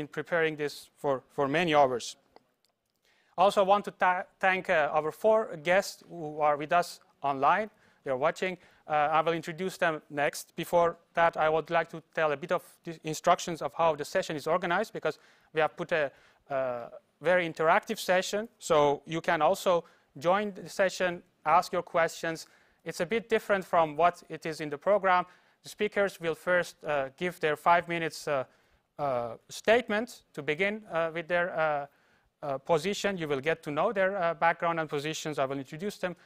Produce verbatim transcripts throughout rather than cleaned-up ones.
been preparing this for, for many hours. Also, I want to ta thank uh, our four guests who are with us online. They're watching. Uh, I will introduce them next. Before that, I would like to tell a bit of the instructions of how the session is organized, because we have put a uh, very interactive session. So you can also join the session, ask your questions. It's a bit different from what it is in the program. The speakers will first uh, give their five minutes uh, uh, statement to begin uh, with their uh, uh, position. You will get to know their uh, background and positions. I will introduce them.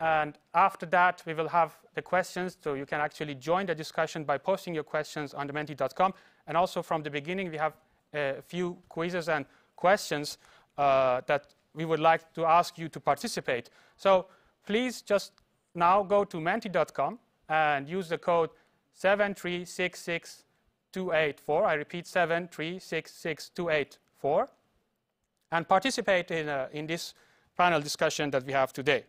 And after that, we will have the questions. So you can actually join the discussion by posting your questions on the menti dot com. And also from the beginning, we have a few quizzes and questions uh, that we would like to ask you to participate. So please just now go to menti dot com and use the code seven three six six two eight four. I repeat, seven three six six two eight four. And participate in, uh, in this panel discussion that we have today.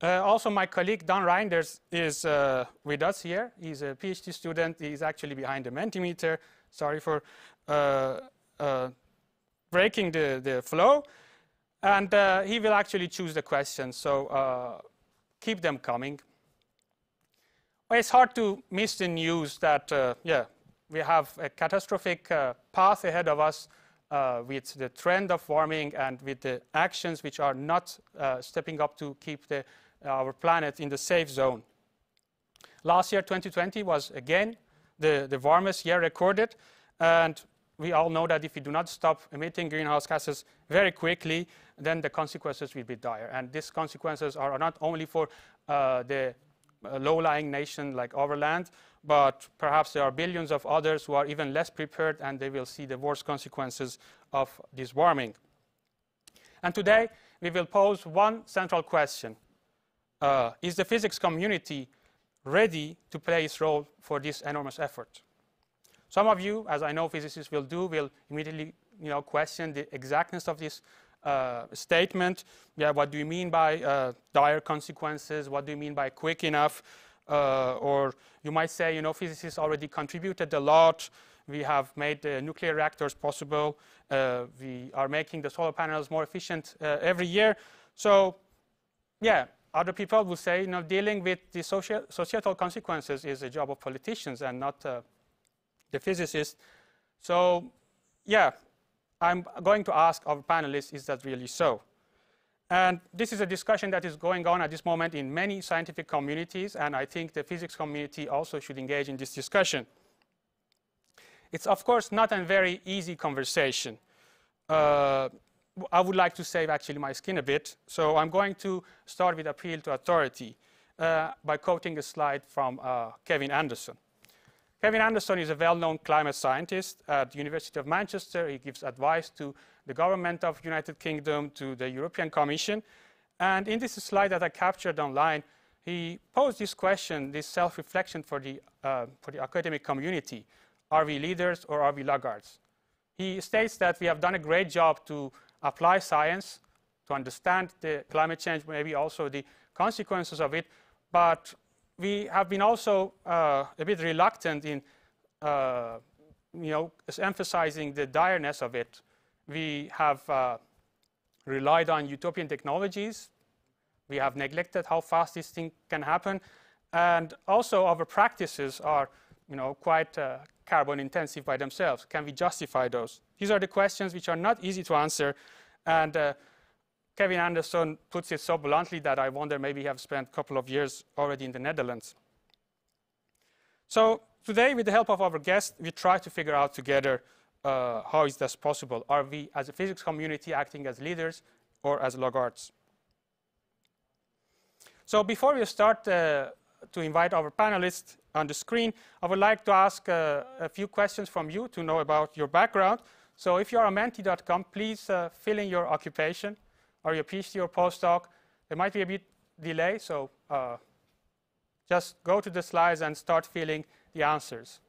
Uh, also, my colleague Daan Reinders is uh, with us here. He's a PhD student. He's actually behind the Mentimeter. Sorry for uh, uh, breaking the, the flow. And uh, he will actually choose the questions, so uh, keep them coming. Well, it's hard to miss the news that, uh, yeah, we have a catastrophic uh, path ahead of us uh, with the trend of warming and with the actions which are not uh, stepping up to keep the, our planet in the safe zone. Last year, twenty twenty, was again the, the warmest year recorded, and we all know that if we do not stop emitting greenhouse gases very quickly, then the consequences will be dire. And these consequences are not only for uh, the low-lying nation like Overland, but perhaps there are billions of others who are even less prepared, and they will see the worst consequences of this warming. And today, we will pose one central question. Uh, is the physics community ready to play its role for this enormous effort? Some of you, as I know physicists will do, will immediately you know, question the exactness of this uh, statement. Yeah, what do you mean by uh, dire consequences? What do you mean by quick enough? Uh, or you might say, you know, physicists already contributed a lot. We have made uh, nuclear reactors possible. Uh, we are making the solar panels more efficient uh, every year. So, yeah. Other people will say, you know, dealing with the social, societal consequences is a job of politicians and not uh, the physicist. So, yeah, I'm going to ask our panelists, is that really so? And this is a discussion that is going on at this moment in many scientific communities, and I think the physics community also should engage in this discussion. It's, of course, not a very easy conversation. Uh, I would like to save, actually, my skin a bit, so I'm going to start with appeal to authority uh, by quoting a slide from uh, Kevin Anderson. Kevin Anderson is a well-known climate scientist at the University of Manchester. He gives advice to the government of the United Kingdom, to the European Commission. And in this slide that I captured online, he posed this question, this self-reflection for the, uh, for the academic community. Are we leaders or are we laggards? He states that we have done a great job to apply science, to understand the climate change, maybe also the consequences of it, but we have been also uh, a bit reluctant in, uh, you know, emphasizing the direness of it. We have uh, relied on utopian technologies. We have neglected how fast this thing can happen. And also our practices are, you know, quite uh, carbon intensive by themselves. Can we justify those? These are the questions which are not easy to answer. And uh, Kevin Anderson puts it so bluntly that I wonder maybe he has spent a couple of years already in the Netherlands. So today, with the help of our guests, we try to figure out together uh, how is this possible. Are we, as a physics community, acting as leaders or as laggards? So before we start uh, to invite our panelists on the screen, I would like to ask uh, a few questions from you to know about your background. So if you are on menti dot com, please uh, fill in your occupation, or your PhD or postdoc. There might be a bit delay, so uh, just go to the slides and start filling the answers.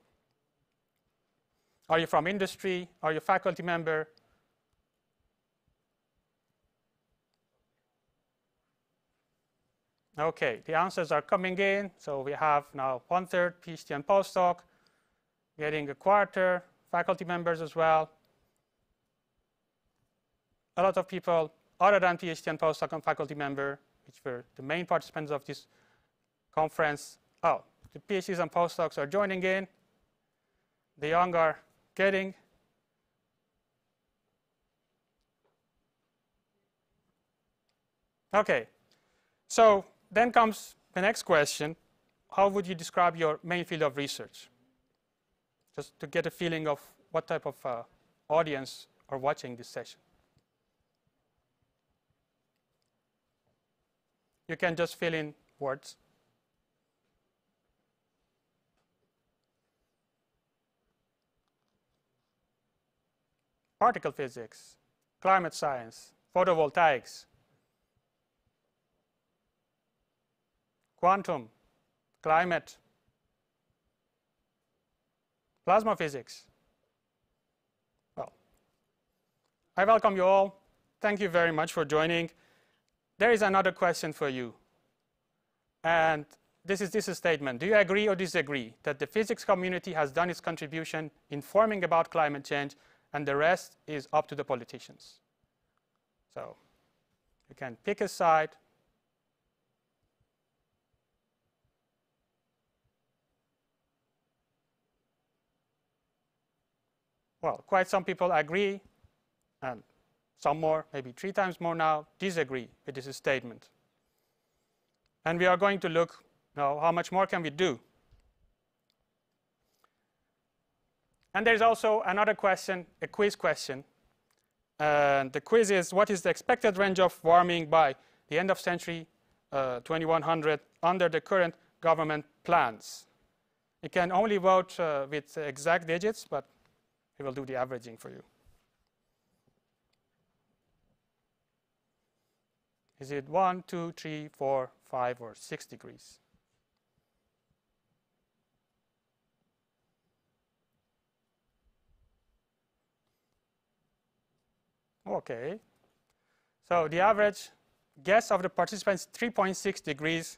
Are you from industry? Are you a faculty member? Okay, the answers are coming in. So we have now one third PhD and postdoc, getting a quarter, faculty members as well. A lot of people other than PhD and postdoc and faculty member, which were the main participants of this conference. Oh, the PhDs and postdocs are joining in. The young are getting. Okay, so then comes the next question. How would you describe your main field of research? Just to get a feeling of what type of uh, audience are watching this session. You can just fill in words. Particle physics, climate science, photovoltaics, quantum, climate, plasma physics. Well, I welcome you all. Thank you very much for joining. There is another question for you. And this is this is a statement. Do you agree or disagree that the physics community has done its contribution in informing about climate change and the rest is up to the politicians? So you can pick a side. Well, quite some people agree, and some more, maybe three times more now, disagree with this statement. And we are going to look now, how much more can we do? And there's also another question, a quiz question. And the quiz is, what is the expected range of warming by the end of century uh, twenty-one hundred under the current government plans? You can only vote uh, with exact digits, but we will do the averaging for you. Is it one, two, three, four, five, or six degrees? Okay. So the average guess of the participants is three point six degrees,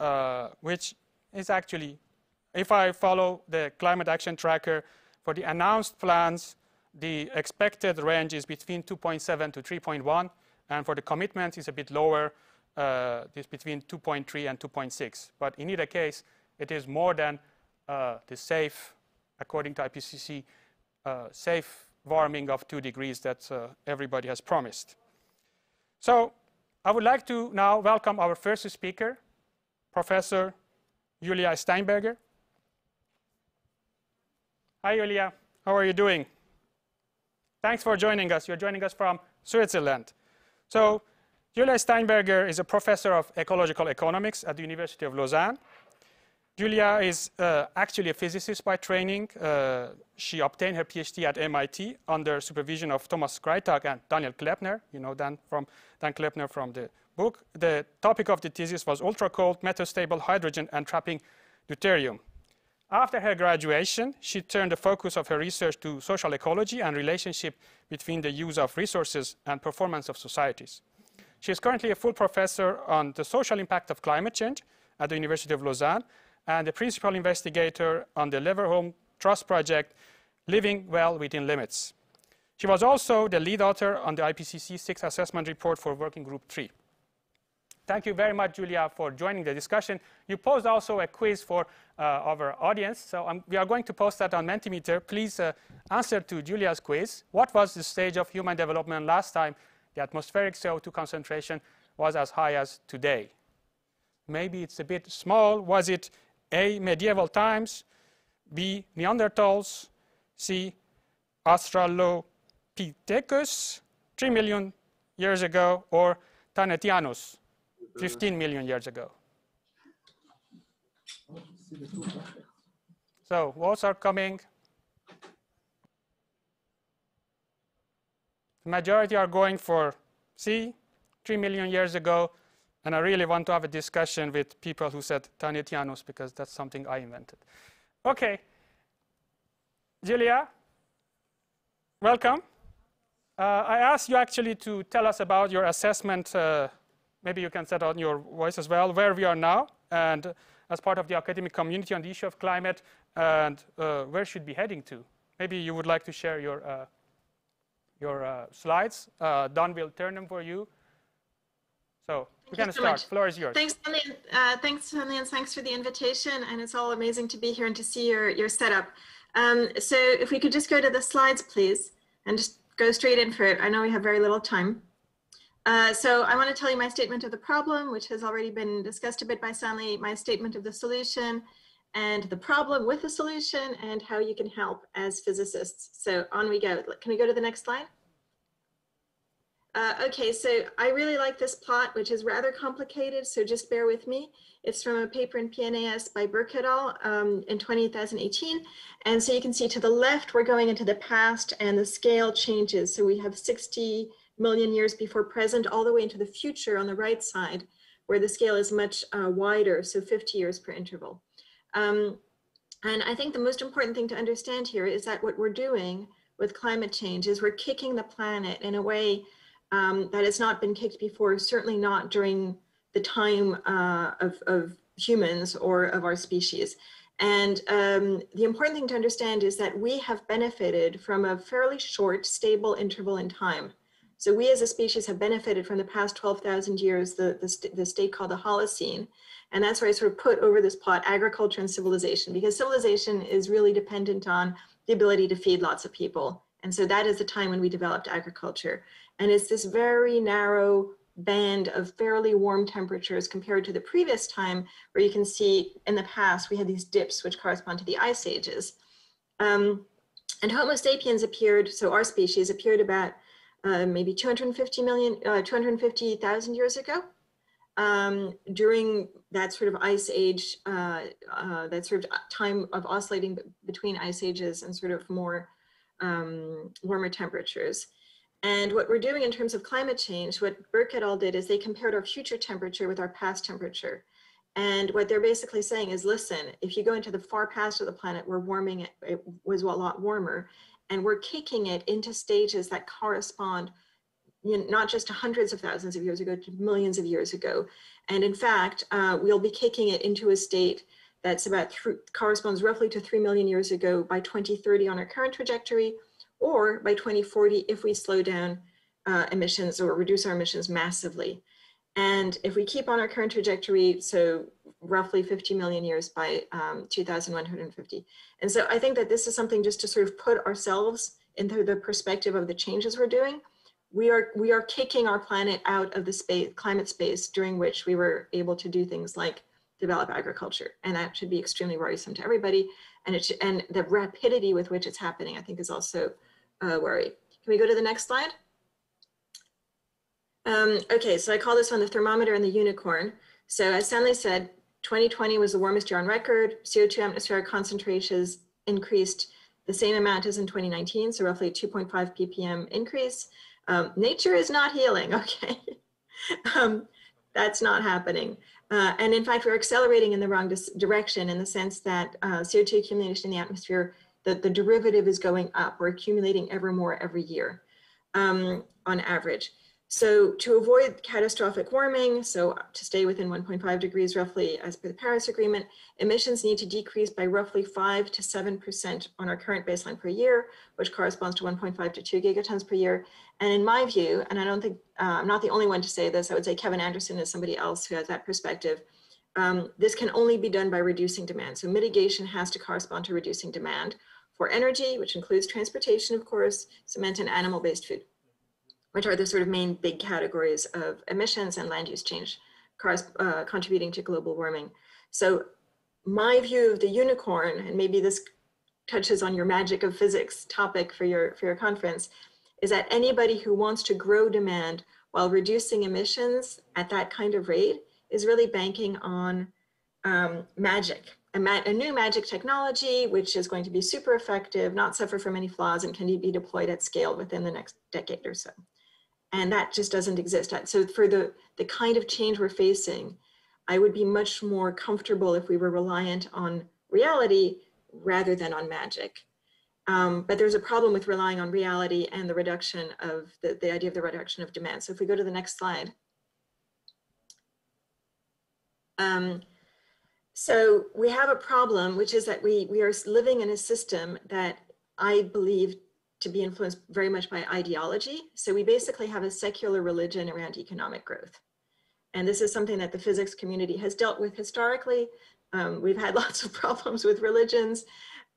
uh, which is actually, if I follow the climate action tracker, for the announced plans, the expected range is between two point seven to three point one, and for the commitment is a bit lower, uh, it's between two point three and two point six. But in either case, it is more than uh, the safe, according to I P C C, uh, safe warming of two degrees that uh, everybody has promised. So I would like to now welcome our first speaker, Professor Julia Steinberger. Hi, Julia. How are you doing? Thanks for joining us. You're joining us from Switzerland. So Julia Steinberger is a professor of ecological economics at the University of Lausanne. Julia is uh, actually a physicist by training. Uh, she obtained her PhD at M I T under supervision of Thomas Greytak and Daniel Kleppner. You know Dan from Dan Kleppner from the book. The topic of the thesis was ultra-cold, metastable hydrogen and trapping deuterium. After her graduation, she turned the focus of her research to social ecology and relationship between the use of resources and performance of societies. She is currently a full professor on the social impact of climate change at the University of Lausanne and a principal investigator on the Leverhulme Trust project, Living Well Within Limits. She was also the lead author on the I P C C sixth assessment report for Working Group three. Thank you very much, Julia, for joining the discussion. You posed also a quiz for uh, our audience. So um, we are going to post that on Mentimeter. Please uh, answer to Julia's quiz. What was the stage of human development last time the atmospheric C O two concentration was as high as today? Maybe it's a bit small. Was it A, medieval times, B, Neanderthals, C, Australopithecus, three million years ago, or Tanetianus? fifteen million years ago. So votes are coming. The majority are going for C, three million years ago. And I really want to have a discussion with people who said Tanetianus because that's something I invented. OK. Julia, welcome. Uh, I asked you actually to tell us about your assessment uh, maybe you can set on your voice as well, where we are now and as part of the academic community on the issue of climate and uh, where should be heading to. Maybe you would like to share your, uh, your uh, slides. Uh, Daan will turn them for you. So we're going to start. Floor is yours. Thanks, Stanley. Uh, thanks, Stanley, and thanks for the invitation. And it's all amazing to be here and to see your, your setup. Um, so if we could just go to the slides, please, and just go straight in for it. I know we have very little time. Uh, so I want to tell you my statement of the problem, which has already been discussed a bit by Stanley, my statement of the solution, and the problem with the solution, and how you can help as physicists. So on we go. Can we go to the next slide? Uh, okay, so I really like this plot, which is rather complicated, so just bear with me. It's from a paper in P N A S by Burke et al. Um, in twenty eighteen. And so you can see to the left, we're going into the past and the scale changes. So we have sixty million years before present, all the way into the future on the right side, where the scale is much uh, wider, so fifty years per interval. Um, and I think the most important thing to understand here is that what we're doing with climate change is we're kicking the planet in a way um, that has not been kicked before, certainly not during the time uh, of, of humans or of our species. And um, the important thing to understand is that we have benefited from a fairly short, stable interval in time. So we as a species have benefited from the past twelve thousand years, the, the, st the state called the Holocene. And that's where I sort of put over this plot, agriculture and civilization, because civilization is really dependent on the ability to feed lots of people. And so that is the time when we developed agriculture. And it's this very narrow band of fairly warm temperatures compared to the previous time, where you can see in the past, we had these dips which correspond to the ice ages. Um, and Homo sapiens appeared, so our species appeared about Uh, maybe two hundred fifty thousand years ago, um, during that sort of ice age, uh, uh, that sort of time of oscillating between ice ages and sort of more um, warmer temperatures. And what we're doing in terms of climate change, what Burke et al. Did is they compared our future temperature with our past temperature. And what they're basically saying is, listen, if you go into the far past of the planet, we're warming it, it was a lot warmer. And we're kicking it into stages that correspond, you know, not just to hundreds of thousands of years ago, to millions of years ago. And in fact, uh, we'll be kicking it into a state that's about th- corresponds roughly to three million years ago by twenty thirty on our current trajectory, or by twenty forty if we slow down uh, emissions or reduce our emissions massively. And if we keep on our current trajectory, so roughly fifty million years by um, two thousand one hundred fifty. And so I think that this is something just to sort of put ourselves into the perspective of the changes we're doing. We are, we are kicking our planet out of the space, climate space during which we were able to do things like develop agriculture. And that should be extremely worrisome to everybody. And, it should, and the rapidity with which it's happening, I think, is also a worry. Can we go to the next slide? Um, okay, so I call this one the thermometer and the unicorn. So as Stanley said, twenty twenty was the warmest year on record. C O two atmospheric concentrations increased the same amount as in twenty nineteen, so roughly two point five p p m increase. Um, nature is not healing, okay? um, that's not happening. Uh, and in fact, we're accelerating in the wrong direction in the sense that uh, C O two accumulation in the atmosphere, the, the derivative is going up. We're accumulating ever more every year um, on average. So to avoid catastrophic warming, so to stay within one point five degrees roughly as per the Paris Agreement, emissions need to decrease by roughly five to seven percent on our current baseline per year, which corresponds to one point five to two gigatons per year. And in my view, and I don't think, uh, I'm not the only one to say this, I would say Kevin Anderson is somebody else who has that perspective. Um, this can only be done by reducing demand. So mitigation has to correspond to reducing demand for energy, which includes transportation, of course, cement and animal-based food, which are the sort of main big categories of emissions and land use change uh, contributing to global warming. So my view of the unicorn, and maybe this touches on your magic of physics topic for your, for your conference, is that anybody who wants to grow demand while reducing emissions at that kind of rate is really banking on um, magic, a, ma a new magic technology, which is going to be super effective, not suffer from any flaws, and can be deployed at scale within the next decade or so. And that just doesn't exist. So for the, the kind of change we're facing, I would be much more comfortable if we were reliant on reality rather than on magic. Um, but there's a problem with relying on reality and the reduction of the, the idea of the reduction of demand. So if we go to the next slide. Um, so we have a problem, which is that we, we are living in a system that I believe to be influenced very much by ideology. So we basically have a secular religion around economic growth. And this is something that the physics community has dealt with historically. Um, we've had lots of problems with religions.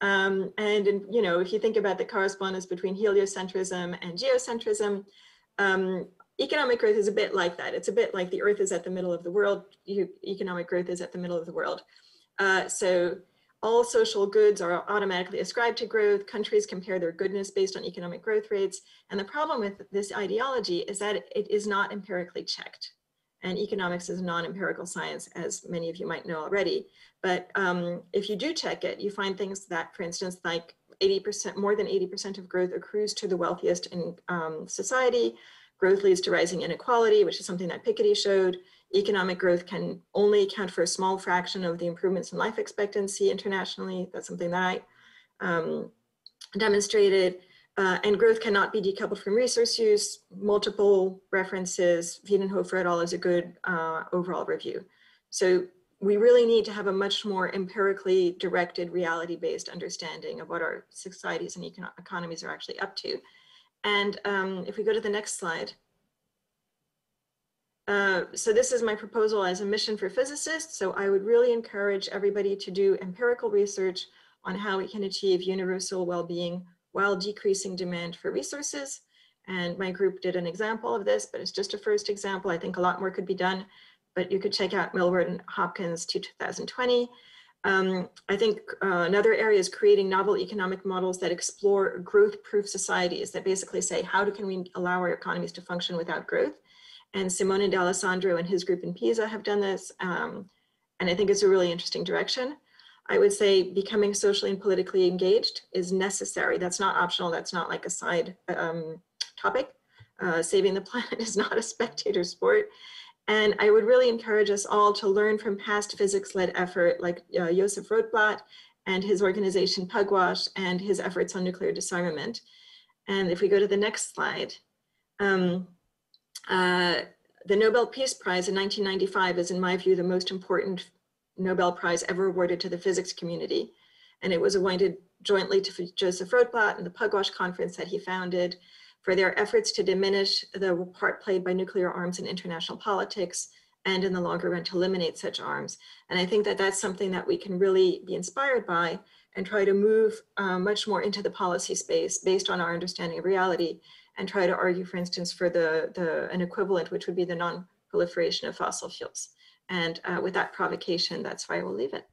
Um, and, in, you know, if you think about the correspondence between heliocentrism and geocentrism, um, economic growth is a bit like that. It's a bit like the earth is at the middle of the world. You, economic growth is at the middle of the world. Uh, so all social goods are automatically ascribed to growth. Countries compare their goodness based on economic growth rates. And the problem with this ideology is that it is not empirically checked. And economics is non-empirical science, as many of you might know already. But um, if you do check it, you find things that, for instance, like eighty percent, more than eighty percent of growth accrues to the wealthiest in um, society. Growth leads to rising inequality, which is something that Piketty showed. Economic growth can only account for a small fraction of the improvements in life expectancy internationally. That's something that I um, demonstrated. Uh, and growth cannot be decoupled from resource use. Multiple references, Wiedenhofer et al. Is a good uh, overall review. So we really need to have a much more empirically directed, reality-based understanding of what our societies and econ economies are actually up to. And um, if we go to the next slide. Uh, so this is my proposal as a mission for physicists. So I would really encourage everybody to do empirical research on how we can achieve universal well-being while decreasing demand for resources. And my group did an example of this, but it's just a first example. I think a lot more could be done, but you could check out Millward and Hopkins two thousand twenty. Um, I think uh, another area is creating novel economic models that explore growth-proof societies that basically say, how do, can we allow our economies to function without growth? And Simone D'Alessandro and his group in Pisa have done this. Um, and I think it's a really interesting direction. I would say becoming socially and politically engaged is necessary. That's not optional. That's not like a side um, topic. Uh, saving the planet is not a spectator sport. And I would really encourage us all to learn from past physics-led effort like uh, Joseph Rotblat and his organization Pugwash and his efforts on nuclear disarmament. And if we go to the next slide, um, uh, the Nobel Peace Prize in nineteen ninety-five is, in my view, the most important Nobel Prize ever awarded to the physics community. And it was awarded jointly to Joseph Rotblat and the Pugwash Conference that he founded for their efforts to diminish the part played by nuclear arms in international politics and in the longer run to eliminate such arms. And I think that that's something that we can really be inspired by and try to move uh, much more into the policy space based on our understanding of reality and try to argue, for instance, for the, the an equivalent, which would be the non-proliferation of fossil fuels. And uh, with that provocation, that's why I will leave it.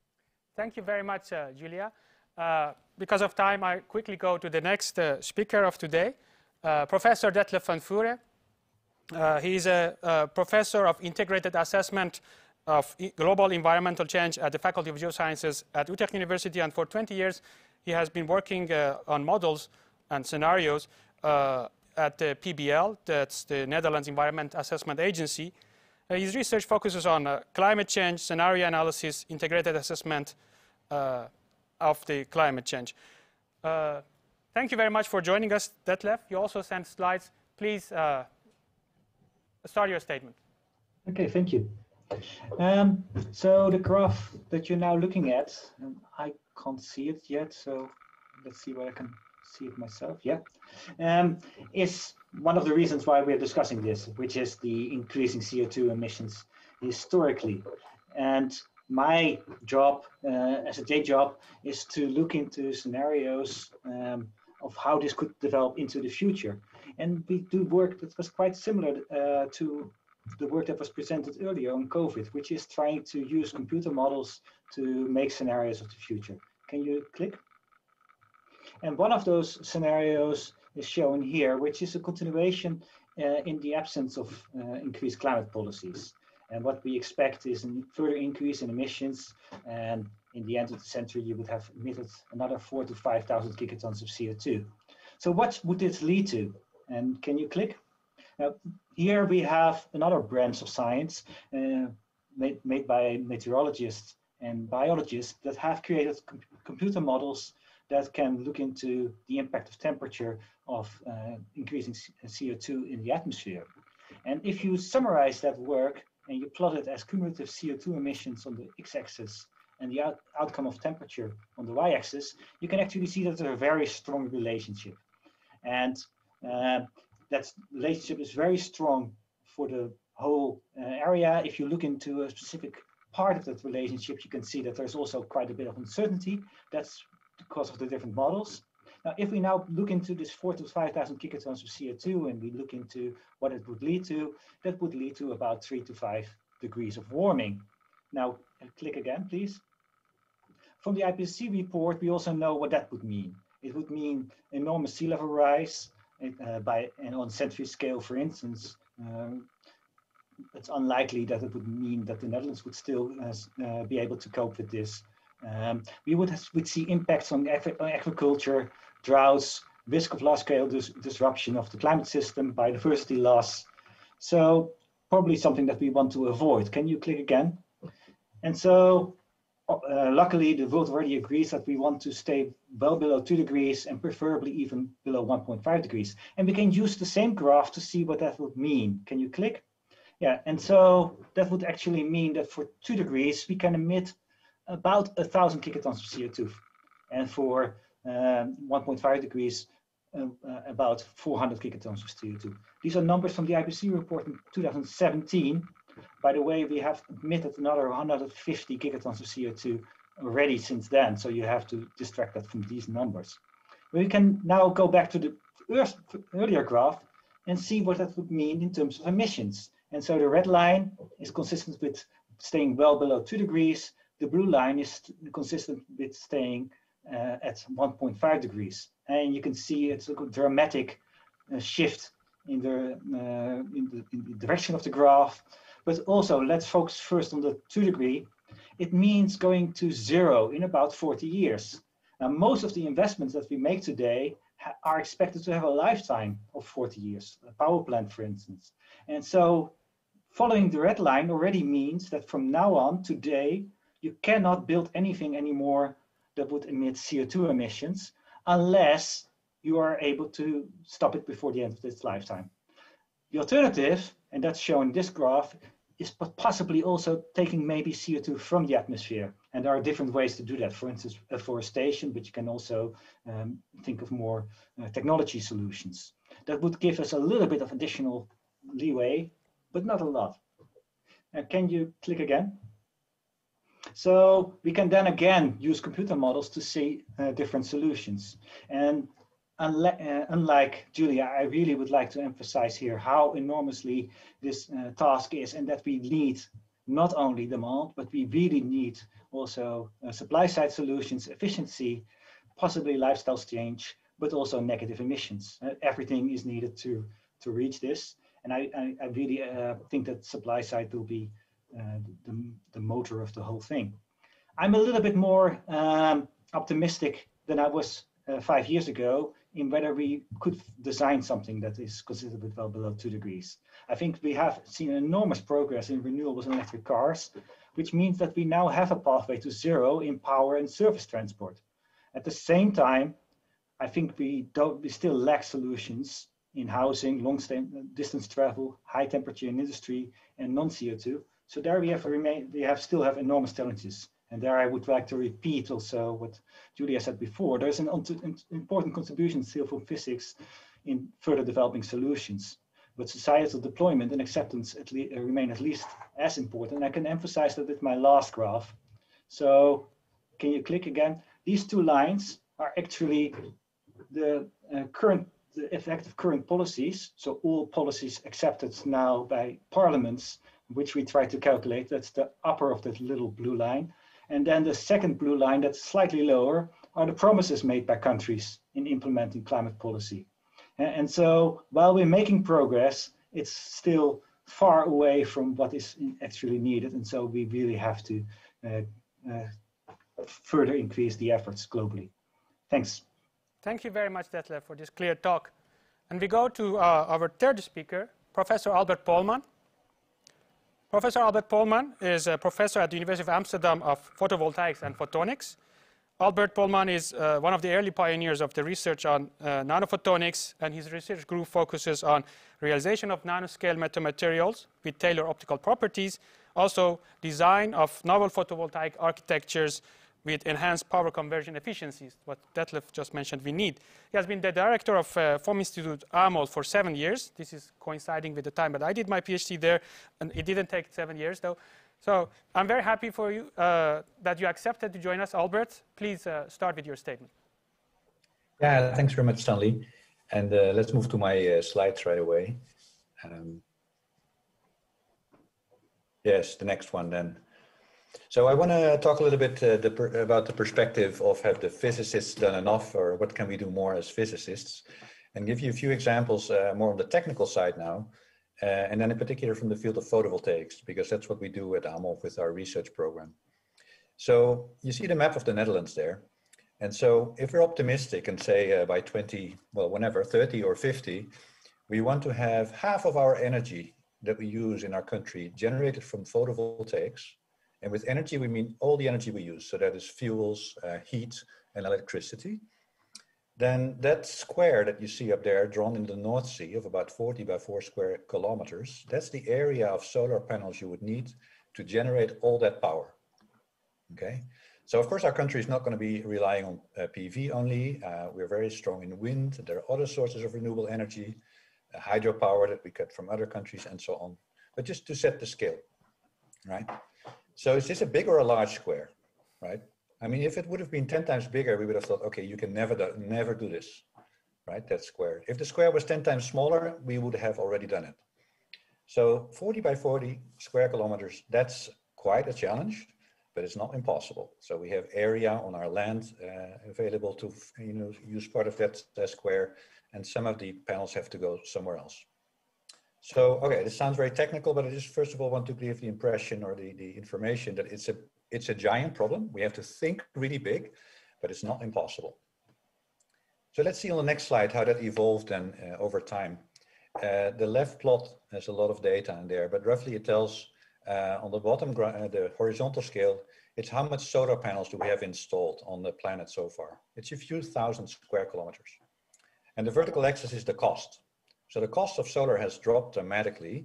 Thank you very much, uh, Julia. Uh, because of time, I quickly go to the next uh, speaker of today, uh, Professor Detlef van Vuuren. Uh, he is a, a professor of integrated assessment of e global environmental change at the Faculty of Geosciences at Utrecht University. And for twenty years, he has been working uh, on models and scenarios uh, at the P B L, that's the Netherlands Environment Assessment Agency. Uh, his research focuses on uh, climate change, scenario analysis, integrated assessment uh, of the climate change. Uh, thank you very much for joining us, Detlef. You also sent slides. Please uh, start your statement. Okay, thank you. Um, so the graph that you're now looking at, and I can't see it yet, so let's see where I can see it myself, yeah, um, is one of the reasons why we're discussing this, which is the increasing C O two emissions historically. And my job uh, as a day job is to look into scenarios um, of how this could develop into the future. And we do work that was quite similar uh, to the work that was presented earlier on COVID, which is trying to use computer models to make scenarios of the future. Can you click? And one of those scenarios is shown here, which is a continuation uh, in the absence of uh, increased climate policies. And what we expect is a further increase in emissions. And in the end of the century, you would have emitted another four to five thousand gigatons of C O two. So what would this lead to? And can you click? Now, here we have another branch of science uh, made, made by meteorologists and biologists that have created com computer models that can look into the impact of temperature of uh, increasing C O two in the atmosphere. And if you summarize that work and you plot it as cumulative C O two emissions on the x-axis and the out outcome of temperature on the y-axis, you can actually see that there's a very strong relationship. And uh, that relationship is very strong for the whole uh, area. If you look into a specific part of that relationship, you can see that there's also quite a bit of uncertainty. That's because of the different models. Now, if we now look into this four to five thousand gigatons of C O two and we look into what it would lead to, that would lead to about three to five degrees of warming. Now, click again, please. From the I P C C report, we also know what that would mean. It would mean enormous sea level rise uh, by and on century scale, for instance. Um, it's unlikely that it would mean that the Netherlands would still uh, be able to cope with this. Um, we would would see impacts on, on agriculture, droughts, risk of large scale dis disruption of the climate system, biodiversity loss. So probably something that we want to avoid. Can you click again? And so uh, luckily the world already agrees that we want to stay well below two degrees and preferably even below one point five degrees. And we can use the same graph to see what that would mean. Can you click? Yeah, and so that would actually mean that for two degrees, we can emit about a thousand gigatons of C O two. And for um, one point five degrees, uh, uh, about four hundred gigatons of C O two. These are numbers from the I P C C report in two thousand seventeen. By the way, we have emitted another one hundred fifty gigatons of C O two already since then, so you have to distract that from these numbers. We can now go back to the Earth, earlier graph and see what that would mean in terms of emissions. And so the red line is consistent with staying well below two degrees. The blue line is consistent with staying uh, at one point five degrees. And you can see it's a dramatic uh, shift in the, uh, in the in the direction of the graph. But also, let's focus first on the two degree. It means going to zero in about forty years. Now, most of the investments that we make today ha are expected to have a lifetime of forty years, a power plant, for instance. And so following the red line already means that from now on, today, you cannot build anything anymore that would emit C O two emissions unless you are able to stop it before the end of this lifetime. The alternative, and that's shown in this graph, is possibly also taking maybe C O two from the atmosphere. And there are different ways to do that. For instance, afforestation, but you can also um, think of more uh, technology solutions. That would give us a little bit of additional leeway, but not a lot. Uh, can you click again? So we can then again use computer models to see uh, different solutions. And unlike, uh, unlike Julia, I really would like to emphasize here how enormously this uh, task is, and that we need not only demand, but we really need also uh, supply side solutions, efficiency, possibly lifestyle change, but also negative emissions. Uh, everything is needed to, to reach this. And I, I, I really uh, think that supply side will be Uh, the, the motor of the whole thing. I'm a little bit more um, optimistic than I was uh, five years ago in whether we could design something that is considerably well below two degrees. I think we have seen enormous progress in renewables and electric cars, which means that we now have a pathway to zero in power and surface transport. At the same time, I think we don't we still lack solutions in housing, long distance travel, high temperature in industry, and non-C O two. So there we have remain. They have still have enormous challenges, and there I would like to repeat also what Julia said before. There's an important contribution still from physics in further developing solutions, but societal deployment and acceptance at least remain at least as important. And I can emphasize that with my last graph. So, can you click again? These two lines are actually the uh, current, the effect of current policies. So all policies accepted now by parliaments, which we try to calculate. That's the upper of that little blue line. And then the second blue line that's slightly lower are the promises made by countries in implementing climate policy. And so while we're making progress, it's still far away from what is actually needed. And so we really have to uh, uh, further increase the efforts globally. Thanks. Thank you very much, Detlef, for this clear talk. And we go to uh, our third speaker, Professor Albert Polman. Professor Albert Polman is a professor at the University of Amsterdam of photovoltaics and photonics. Albert Polman is uh, one of the early pioneers of the research on uh, nanophotonics, and his research group focuses on realization of nanoscale metamaterials with Taylor optical properties, also design of novel photovoltaic architectures with enhanced power conversion efficiencies, what Detlef just mentioned we need. He has been the director of uh, FOAM Institute AMOLF for seven years. This is coinciding with the time that I did my PhD there, and it didn't take seven years though. So I'm very happy for you uh, that you accepted to join us, Albert. Please uh, start with your statement. Yeah, thanks very much, Stanley. And uh, let's move to my uh, slides right away. Um, yes, the next one then. So I want to talk a little bit uh, the per about the perspective of have the physicists done enough, or what can we do more as physicists, and give you a few examples uh, more on the technical side now. Uh, and then in particular from the field of photovoltaics, because that's what we do at AMOLF with our research program. So you see the map of the Netherlands there. And so if we're optimistic and say uh, by twenty, well, whenever, thirty or fifty, we want to have half of our energy that we use in our country generated from photovoltaics. And with energy, we mean all the energy we use. So that is fuels, uh, heat, and electricity. Then that square that you see up there drawn in the North Sea of about forty by four square kilometers, that's the area of solar panels you would need to generate all that power, okay? So of course our country is not gonna be relying on uh, P V only. Uh, we're very strong in wind. There are other sources of renewable energy, uh, hydropower that we get from other countries and so on. But just to set the scale, right? So is this a big or a large square, right? I mean, if it would have been ten times bigger, we would have thought, okay, you can never do, never do this, right? That square. If the square was ten times smaller, we would have already done it. So forty by forty square kilometers, that's quite a challenge, but it's not impossible. So we have area on our land uh, available to you know, use part of that, that square, and some of the panels have to go somewhere else. So, okay, this sounds very technical, but I just first of all want to give the impression or the, the information that it's a It's a giant problem. We have to think really big, but it's not impossible. So let's see on the next slide how that evolved then uh, over time. Uh, the left plot has a lot of data in there, but roughly it tells uh, on the bottom, uh, the horizontal scale, it's how much solar panels do we have installed on the planet so far. It's a few thousand square kilometers. And the vertical axis is the cost. So the cost of solar has dropped dramatically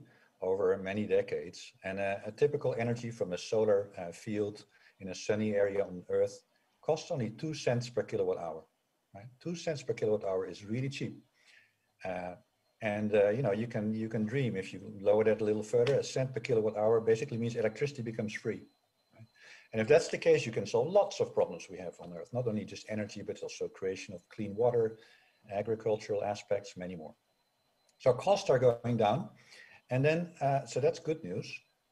over many decades, and a, a typical energy from a solar uh, field in a sunny area on Earth costs only two cents per kilowatt hour. Right? Two cents per kilowatt hour is really cheap, uh, and uh, you know you can you can dream. If you lower that a little further, a cent per kilowatt hour basically means electricity becomes free. Right? And if that's the case, you can solve lots of problems we have on Earth. Not only just energy, but also creation of clean water, agricultural aspects, many more. So costs are going down. And then, uh, so that's good news.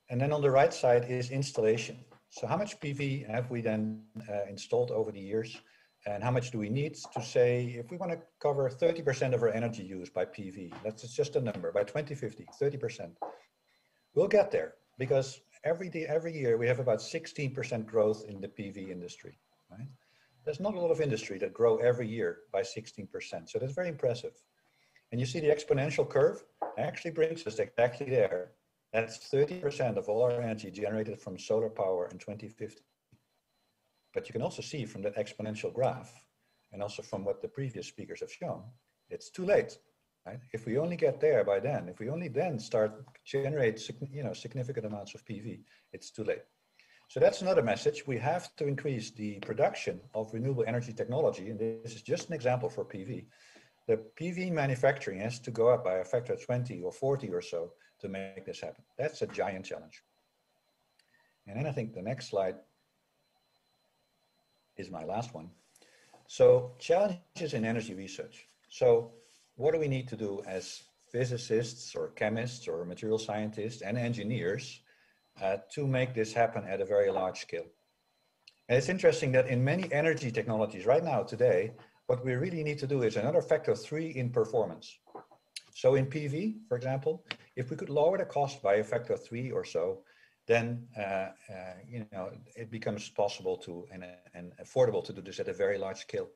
And then on the right side is installation. So how much P V have we then uh, installed over the years? And how much do we need to say, if we want to cover thirty percent of our energy use by P V, that's just a number, by twenty fifty, thirty percent. We'll get there because every day, every year we have about sixteen percent growth in the P V industry, right? There's not a lot of industry that grow every year by sixteen percent. So that's very impressive. And you see the exponential curve actually brings us exactly there. That's thirty percent of all our energy generated from solar power in twenty fifty. But you can also see from that exponential graph, and also from what the previous speakers have shown, it's too late. Right? If we only get there by then, if we only then start generate you know, significant amounts of P V, it's too late. So that's another message. We have to increase the production of renewable energy technology, and this is just an example for P V. The P V manufacturing has to go up by a factor of twenty or forty or so to make this happen. That's a giant challenge. And then I think the next slide is my last one. So challenges in energy research. So what do we need to do as physicists or chemists or material scientists and engineers uh, to make this happen at a very large scale? And it's interesting that in many energy technologies right now today, what we really need to do is another factor of three in performance. So in P V, for example, if we could lower the cost by a factor of three or so, then uh, uh, you know it becomes possible to and, and affordable to do this at a very large scale.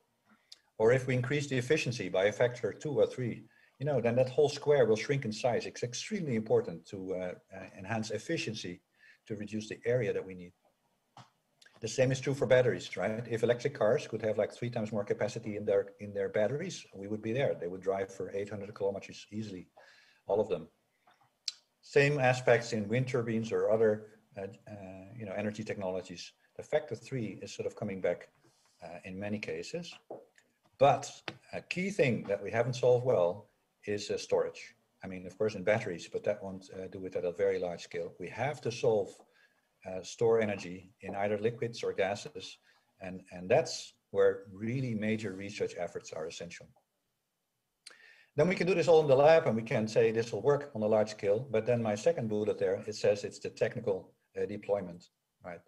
Or if we increase the efficiency by a factor of two or three, you know, then that whole square will shrink in size. It's extremely important to uh, enhance efficiency to reduce the area that we need. The same is true for batteries, right? If electric cars could have like three times more capacity in their in their batteries, we would be there. They would drive for eight hundred kilometers easily, all of them. Same aspects in wind turbines or other uh, uh, you know, energy technologies. The factor three is sort of coming back uh, in many cases. But a key thing that we haven't solved well is uh, storage. I mean, of course, in batteries, but that won't uh, do it at a very large scale. We have to solve uh, store energy in either liquids or gases. And, and that's where really major research efforts are essential. Then we can do this all in the lab and we can say this will work on a large scale. But then my second bullet there, it says it's the technical uh, deployment, right?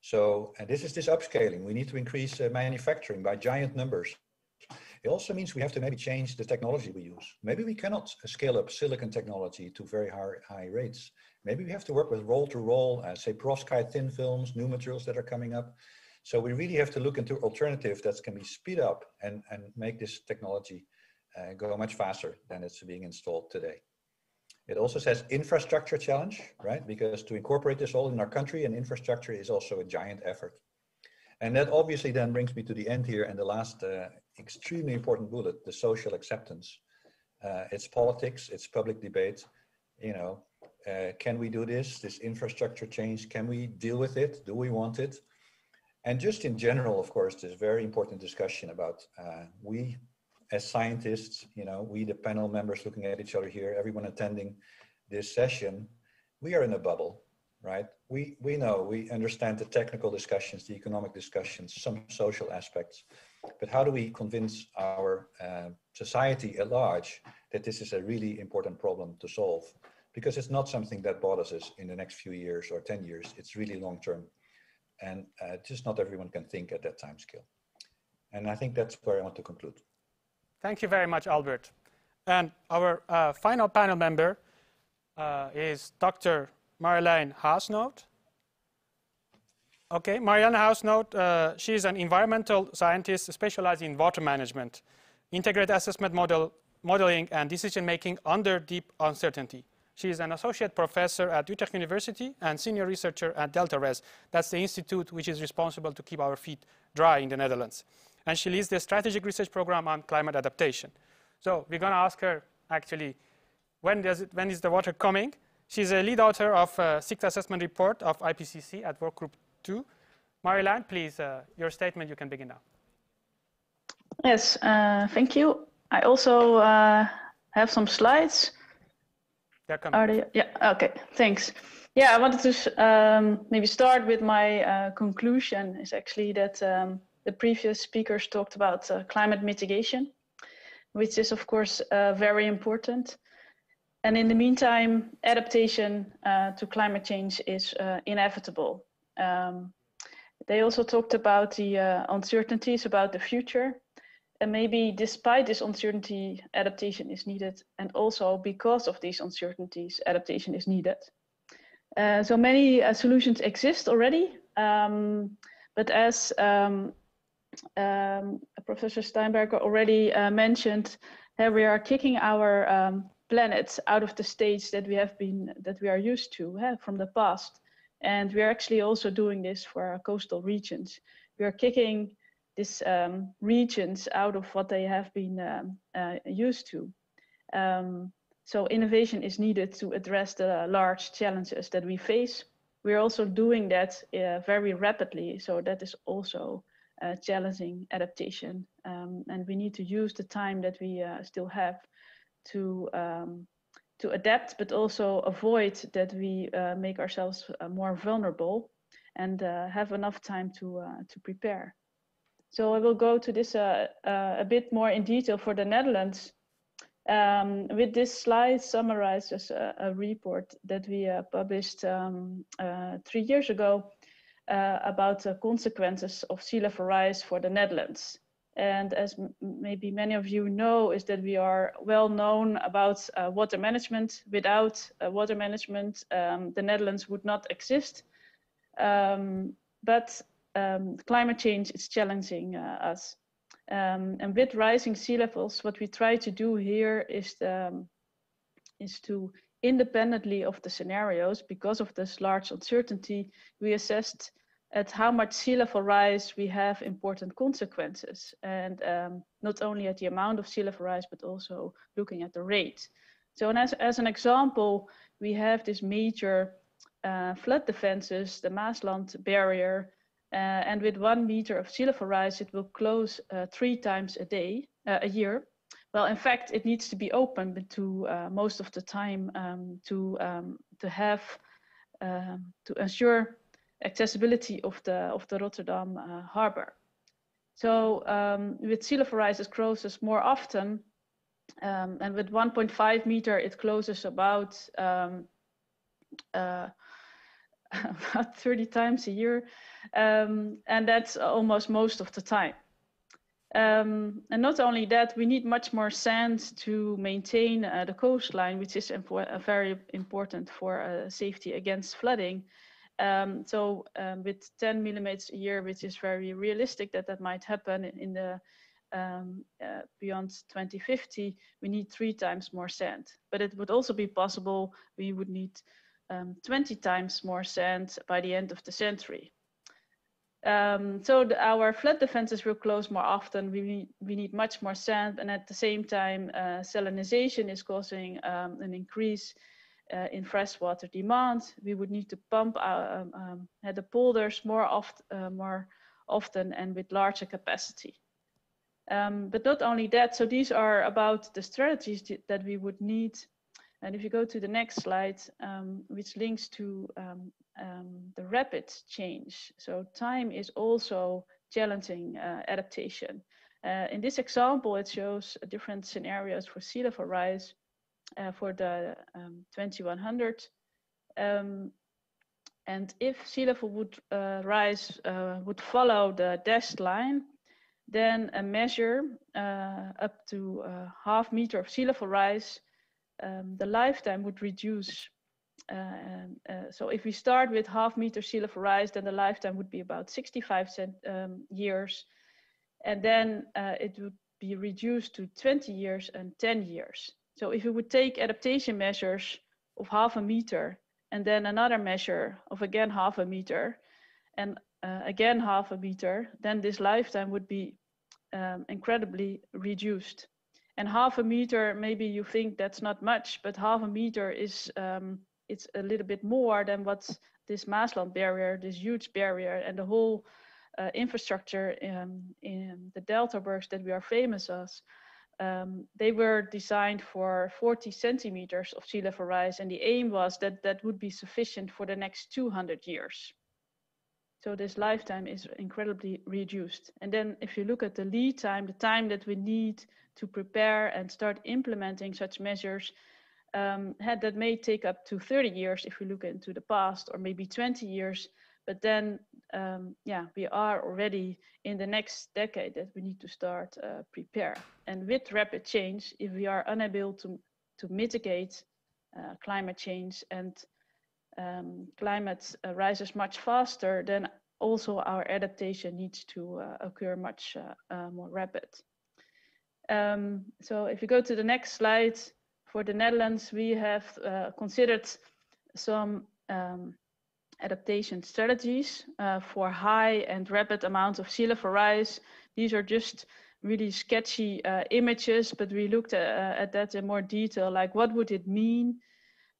So and this is this upscaling. We need to increase uh, manufacturing by giant numbers. It also means we have to maybe change the technology we use. Maybe we cannot scale up silicon technology to very high, high rates. Maybe we have to work with roll-to-roll, uh, say perovskite thin films, new materials that are coming up. So we really have to look into alternatives that can be speed up and, and make this technology uh, go much faster than it's being installed today. It also says infrastructure challenge, right? Because to incorporate this all in our country and infrastructure is also a giant effort. And that obviously then brings me to the end here and the last uh, extremely important bullet, the social acceptance. Uh, it's politics, it's public debate, you know, uh, can we do this, this infrastructure change, can we deal with it, do we want it? And just in general, of course, this very important discussion about uh, we as scientists, you know, we the panel members looking at each other here, everyone attending this session, we are in a bubble. Right? We, we know, we understand the technical discussions, the economic discussions, some social aspects, but how do we convince our uh, society at large that this is a really important problem to solve? Because it's not something that bothers us in the next few years or ten years, it's really long-term. And uh, just not everyone can think at that time scale. And I think that's where I want to conclude. Thank you very much, Albert. And our uh, final panel member uh, is Doctor Marianne Hausnoot. Okay, Marianne Hausnoot, uh, she is an environmental scientist specializing in water management, integrated assessment model, modeling and decision making under deep uncertainty. She is an associate professor at Utrecht University and senior researcher at DeltaRes. That's the institute which is responsible to keep our feet dry in the Netherlands. And she leads the strategic research program on climate adaptation. So we're going to ask her actually, when, does it, when is the water coming? She's a lead author of a sixth assessment report of I P C C at Workgroup two. Marianne, please, uh, your statement, you can begin now. Yes, uh, thank you. I also uh, have some slides. They're coming. Are they? Yeah, okay, thanks. Yeah, I wanted to um, maybe start with my uh, conclusion is actually that um, the previous speakers talked about uh, climate mitigation, which is, of course, uh, very important. And in the meantime, adaptation uh, to climate change is uh, inevitable. Um, they also talked about the uh, uncertainties about the future. And maybe despite this uncertainty, adaptation is needed. And also because of these uncertainties, adaptation is needed. Uh, so many uh, solutions exist already. Um, but as um, um, Professor Steinberger already uh, mentioned, uh, we are kicking our um, planet out of the states that we have been that we are used to huh, from the past, and we are actually also doing this for our coastal regions. We are kicking these um, regions out of what they have been um, uh, used to. Um, so innovation is needed to address the large challenges that we face. We are also doing that uh, very rapidly, so that is also uh, challenging adaptation, um, and we need to use the time that we uh, still have to um, to adapt, but also avoid that we uh, make ourselves uh, more vulnerable, and uh, have enough time to uh, to prepare. So I will go to this uh, uh, a bit more in detail for the Netherlands. Um, with this slide summarizes a, a report that we uh, published um, uh, three years ago uh, about the consequences of sea level rise for the Netherlands. And as m maybe many of you know, is that we are well known about uh, water management. Without uh, water management, um, the Netherlands would not exist. Um, but um, climate change is challenging uh, us. Um, and with rising sea levels, what we try to do here is, the, um, is to, independently of the scenarios, because of this large uncertainty, we assessed at how much sea level rise we have important consequences. And um, not only at the amount of sea level rise, but also looking at the rate. So and as, as an example, we have this major uh, flood defenses, the Maasland barrier, uh, and with one meter of sea level rise, it will close uh, three times a day, uh, a year. Well, in fact, it needs to be open but to uh, most of the time um, to, um, to have, um, to ensure accessibility of the of the Rotterdam uh, harbor. So um, with sea level rise, it closes more often, um, and with one point five meter, it closes about um, uh, about thirty times a year, um, and that's almost most of the time. Um, and not only that, we need much more sand to maintain uh, the coastline, which is very important for uh, safety against flooding. Um, so um, with ten millimeters a year, which is very realistic that that might happen in the um, uh, beyond twenty fifty, we need three times more sand. But it would also be possible we would need um, twenty times more sand by the end of the century. Um, so the, our flood defenses will close more often. We need, we need much more sand, and at the same time, uh, salinization is causing um, an increase Uh, in freshwater demand. We would need to pump our, um, um, the polders more, oft, uh, more often and with larger capacity. Um, but not only that, so these are about the strategies that we would need. And if you go to the next slide, um, which links to um, um, the rapid change. So time is also challenging uh, adaptation. Uh, in this example, it shows different scenarios for sea level rise. Uh, for the um, twenty-one hundred, um, and if sea level would uh, rise uh, would follow the dashed line, then a measure uh, up to a half meter of sea level rise, um, the lifetime would reduce. Uh, and, uh, so if we start with half meter sea level rise, then the lifetime would be about sixty-five years, and then uh, it would be reduced to twenty years and ten years. So if we would take adaptation measures of half a meter and then another measure of again half a meter and uh, again half a meter, then this lifetime would be um, incredibly reduced. And half a meter, maybe you think that's not much, but half a meter is um, it's a little bit more than what's this Maasland barrier, this huge barrier, and the whole uh, infrastructure in, in the delta works that we are famous as. Um, they were designed for forty centimeters of sea level rise, and the aim was that that would be sufficient for the next two hundred years. So this lifetime is incredibly reduced. And then if you look at the lead time, the time that we need to prepare and start implementing such measures, um, that may take up to thirty years if we look into the past, or maybe twenty years. But then, um, yeah, we are already in the next decade that we need to start uh, prepare. And with rapid change, if we are unable to, to mitigate uh, climate change, and um, climate uh, rises much faster, then also our adaptation needs to uh, occur much uh, uh, more rapid. Um, so if you go to the next slide, for the Netherlands, we have uh, considered some um, adaptation strategies uh, for high and rapid amounts of sea level rise. These are just really sketchy uh, images, but we looked uh, at that in more detail, like what would it mean?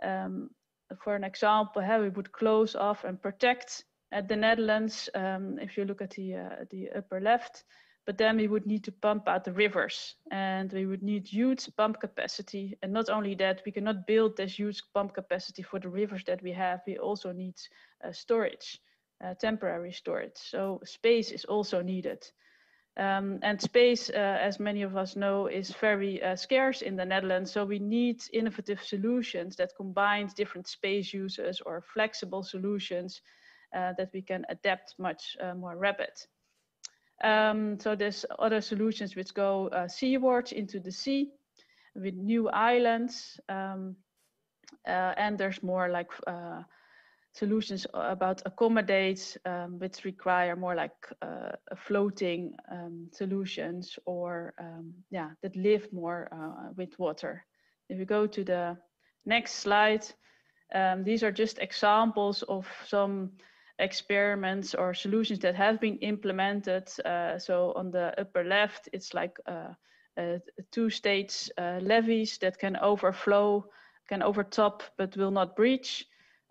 Um, for an example, how we would close off and protect at the Netherlands, um, if you look at the, uh, the upper left, but then we would need to pump out the rivers, and we would need huge pump capacity. And not only that, we cannot build this huge pump capacity for the rivers that we have. We also need uh, storage, uh, temporary storage. So space is also needed. Um, and space, uh, as many of us know, is very uh, scarce in the Netherlands. So we need innovative solutions that combine different space uses or flexible solutions uh, that we can adapt much uh, more rapid. Um, so there's other solutions which go uh, seawards into the sea with new islands, um, uh, and there's more like uh, solutions about accommodates, um, which require more like uh, floating um, solutions, or um, yeah, that live more uh, with water. If we go to the next slide, um, these are just examples of some experiments or solutions that have been implemented. Uh, so on the upper left, it's like uh, uh, two states uh, levees that can overflow, can overtop, but will not breach.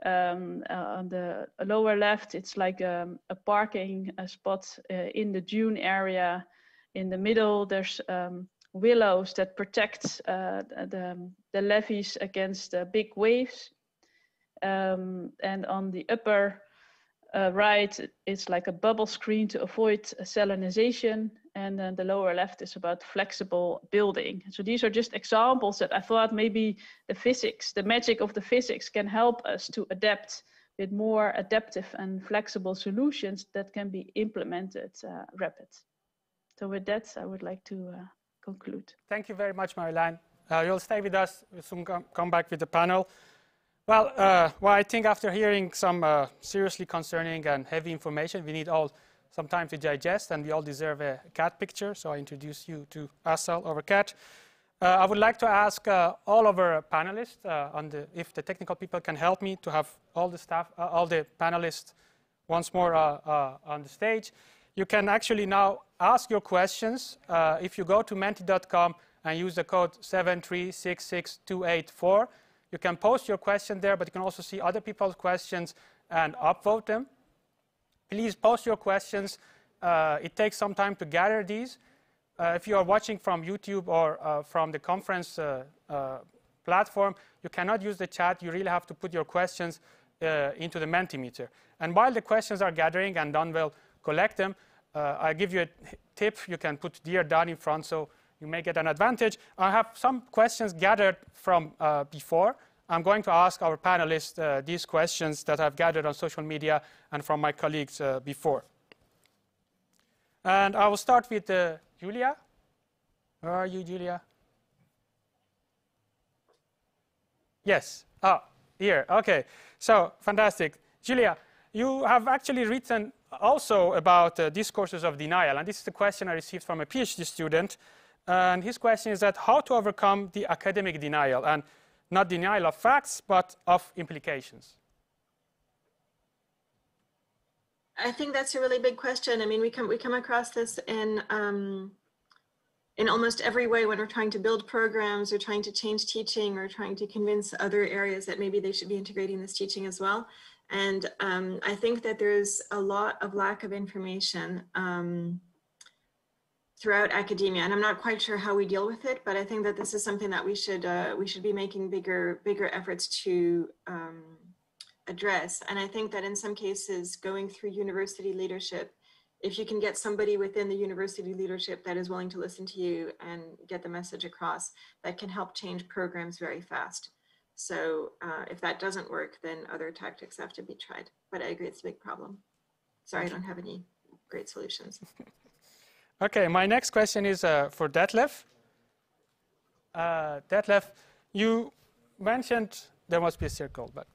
Um, uh, on the lower left, it's like um, a parking uh, spot uh, in the dune area. In the middle, there's um, willows that protect uh, the, the levees against uh, big waves. Um, and on the upper uh, right, it's like a bubble screen to avoid salinization. And then the lower left is about flexible building. So these are just examples that I thought maybe the physics, the magic of the physics, can help us to adapt with more adaptive and flexible solutions that can be implemented uh, rapid. So with that, I would like to uh, conclude. Thank you very much, Marianne. Uh, you'll stay with us. We'll soon com come back with the panel. Well, uh, well, I think after hearing some uh, seriously concerning and heavy information, we need all some time to digest, and we all deserve a cat picture, so I introduce you to Asal, our cat. Uh, I would like to ask uh, all of our panelists, uh, on the, if the technical people can help me, to have all the staff, uh, all the panelists once more uh, uh, on the stage. You can actually now ask your questions uh, if you go to menti dot com and use the code seven three six six two eight four. You can post your question there, but you can also see other people's questions and upvote them. Please post your questions. Uh, it takes some time to gather these. Uh, if you are watching from YouTube or uh, from the conference uh, uh, platform, you cannot use the chat. You really have to put your questions uh, into the Mentimeter. And while the questions are gathering and Don will collect them, uh, I'll give you a tip. You can put Dear Don in front, so you may get an advantage. I have some questions gathered from uh, before. I'm going to ask our panelists uh, these questions that I've gathered on social media and from my colleagues uh, before. And I will start with uh, Julia. Where are you, Julia? Yes. Oh, here. OK. So fantastic. Julia, you have actually written also about uh, discourses of denial. And this is the question I received from a PhD student. And his question is that how to overcome the academic denial. And not denial of facts, but of implications. I think that's a really big question. I mean, we come we come across this in um, in almost every way when we're trying to build programs, or trying to change teaching, or trying to convince other areas that maybe they should be integrating this teaching as well. And um, I think that there's a lot of lack of information Um, throughout academia, and I'm not quite sure how we deal with it, but I think that this is something that we should uh, we should be making bigger bigger efforts to um, address. And I think that in some cases, going through university leadership, if you can get somebody within the university leadership that is willing to listen to you and get the message across, that can help change programs very fast. So uh, if that doesn't work, then other tactics have to be tried. But I agree, it's a big problem. Sorry, I don't have any great solutions. Okay, my next question is uh, for Detlef. Uh, Detlef, you mentioned, there must be a circle, but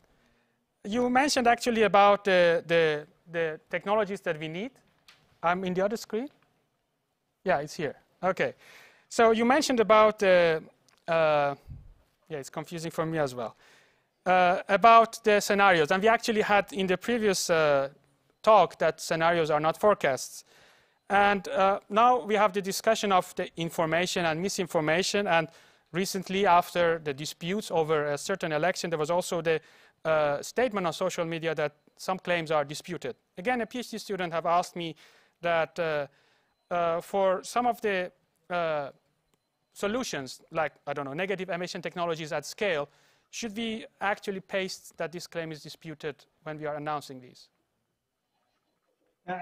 you mentioned actually about uh, the, the technologies that we need. I'm in the other screen? Yeah, it's here. Okay. So you mentioned about, uh, uh, yeah, it's confusing for me as well, uh, about the scenarios. And we actually had in the previous uh, talk that scenarios are not forecasts. And uh, now we have the discussion of the information and misinformation. And recently, after the disputes over a certain election, there was also the uh, statement on social media that some claims are disputed. Again, a PhD student have asked me that uh, uh, for some of the uh, solutions, like, I don't know, negative emission technologies at scale, should we actually paste that this claim is disputed when we are announcing these?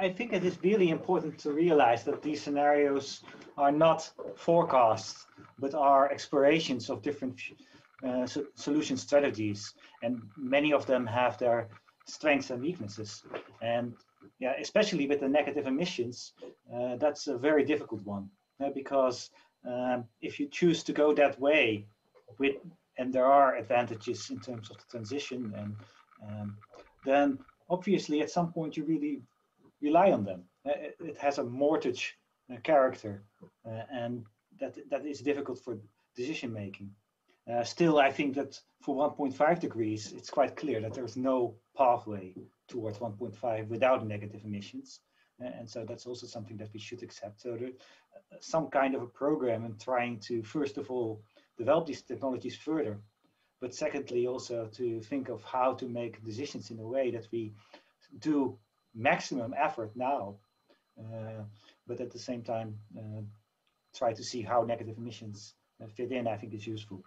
I think it is really important to realize that these scenarios are not forecasts, but are explorations of different uh, so solution strategies. And many of them have their strengths and weaknesses. And yeah, especially with the negative emissions, uh, that's a very difficult one. Uh, because um, if you choose to go that way, with, and there are advantages in terms of the transition, and um, then obviously at some point you really rely on them. It has a mortgage character, uh, and that that is difficult for decision making. Uh, still, I think that for one point five degrees, it's quite clear that there is no pathway towards one point five without negative emissions. And so that's also something that we should accept. So there, uh, some kind of a program and trying to, first of all, develop these technologies further, but secondly, also to think of how to make decisions in a way that we do maximum effort now, uh, but at the same time, uh, try to see how negative emissions uh, fit in, I think is useful.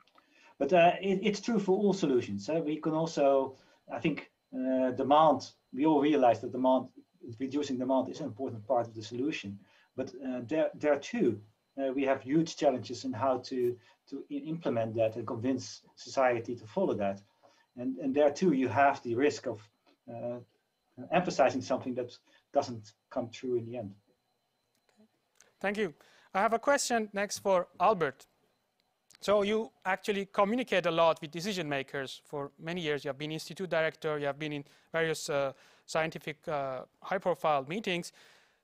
But uh, it, it's true for all solutions. So we can also, I think, uh, demand, we all realize that demand, reducing demand is an important part of the solution, but uh, there, there too, uh, we have huge challenges in how to, to implement that and convince society to follow that. And, and there too, you have the risk of uh, emphasizing something that doesn't come true in the end. Thank you. I have a question next for Albert. So you actually communicate a lot with decision makers for many years. You have been institute director, you have been in various uh, scientific uh, high-profile meetings.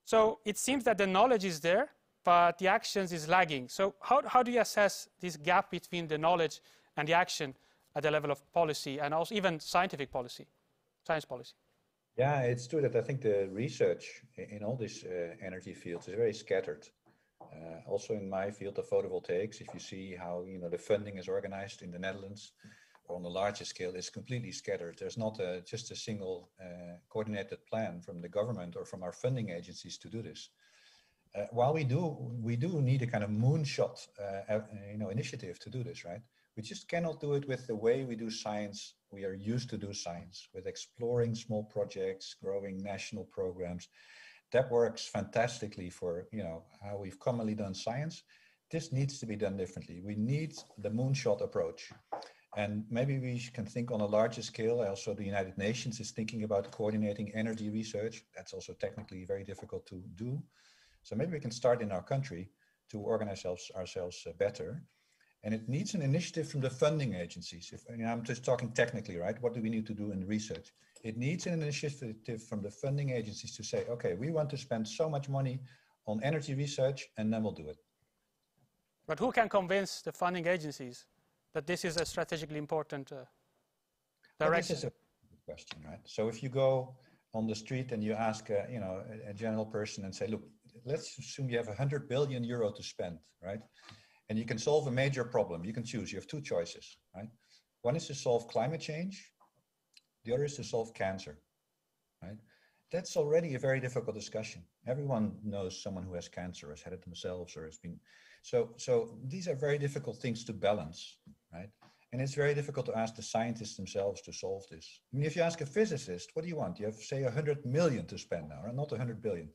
So it seems that the knowledge is there, but the actions is lagging. So how, how do you assess this gap between the knowledge and the action at the level of policy and also even scientific policy, science policy? Yeah, it's true that I think the research in all these uh, energy fields is very scattered. Uh, also in my field of photovoltaics, if you see how, you know, the funding is organized in the Netherlands or on a larger scale, it's completely scattered. There's not a, just a single uh, coordinated plan from the government or from our funding agencies to do this. Uh, while we do, we do need a kind of moonshot, uh, you know, initiative to do this, right? We just cannot do it with the way we do science. We are used to do science with exploring small projects, growing national programs. That works fantastically for, you know, how we've commonly done science. This needs to be done differently. We need the moonshot approach. And maybe we can think on a larger scale. Also, the United Nations is thinking about coordinating energy research. That's also technically very difficult to do. So maybe we can start in our country to organize ourselves, ourselves better. And it needs an initiative from the funding agencies. If, and I'm just talking technically, right? What do we need to do in research? It needs an initiative from the funding agencies to say, okay, we want to spend so much money on energy research, and then we'll do it. But who can convince the funding agencies that this is a strategically important uh, direction? This is a good question, right? So if you go on the street and you ask, uh, you know, a, a general person and say, look, let's assume you have one hundred billion euro to spend, right? And you can solve a major problem. You can choose. You have two choices, right? One is to solve climate change. The other is to solve cancer, right? That's already a very difficult discussion. Everyone knows someone who has cancer, has had it themselves, or has been. So, so these are very difficult things to balance, right? And it's very difficult to ask the scientists themselves to solve this. I mean, if you ask a physicist, what do you want? You have, say, one hundred million to spend now, right? Not one hundred billion.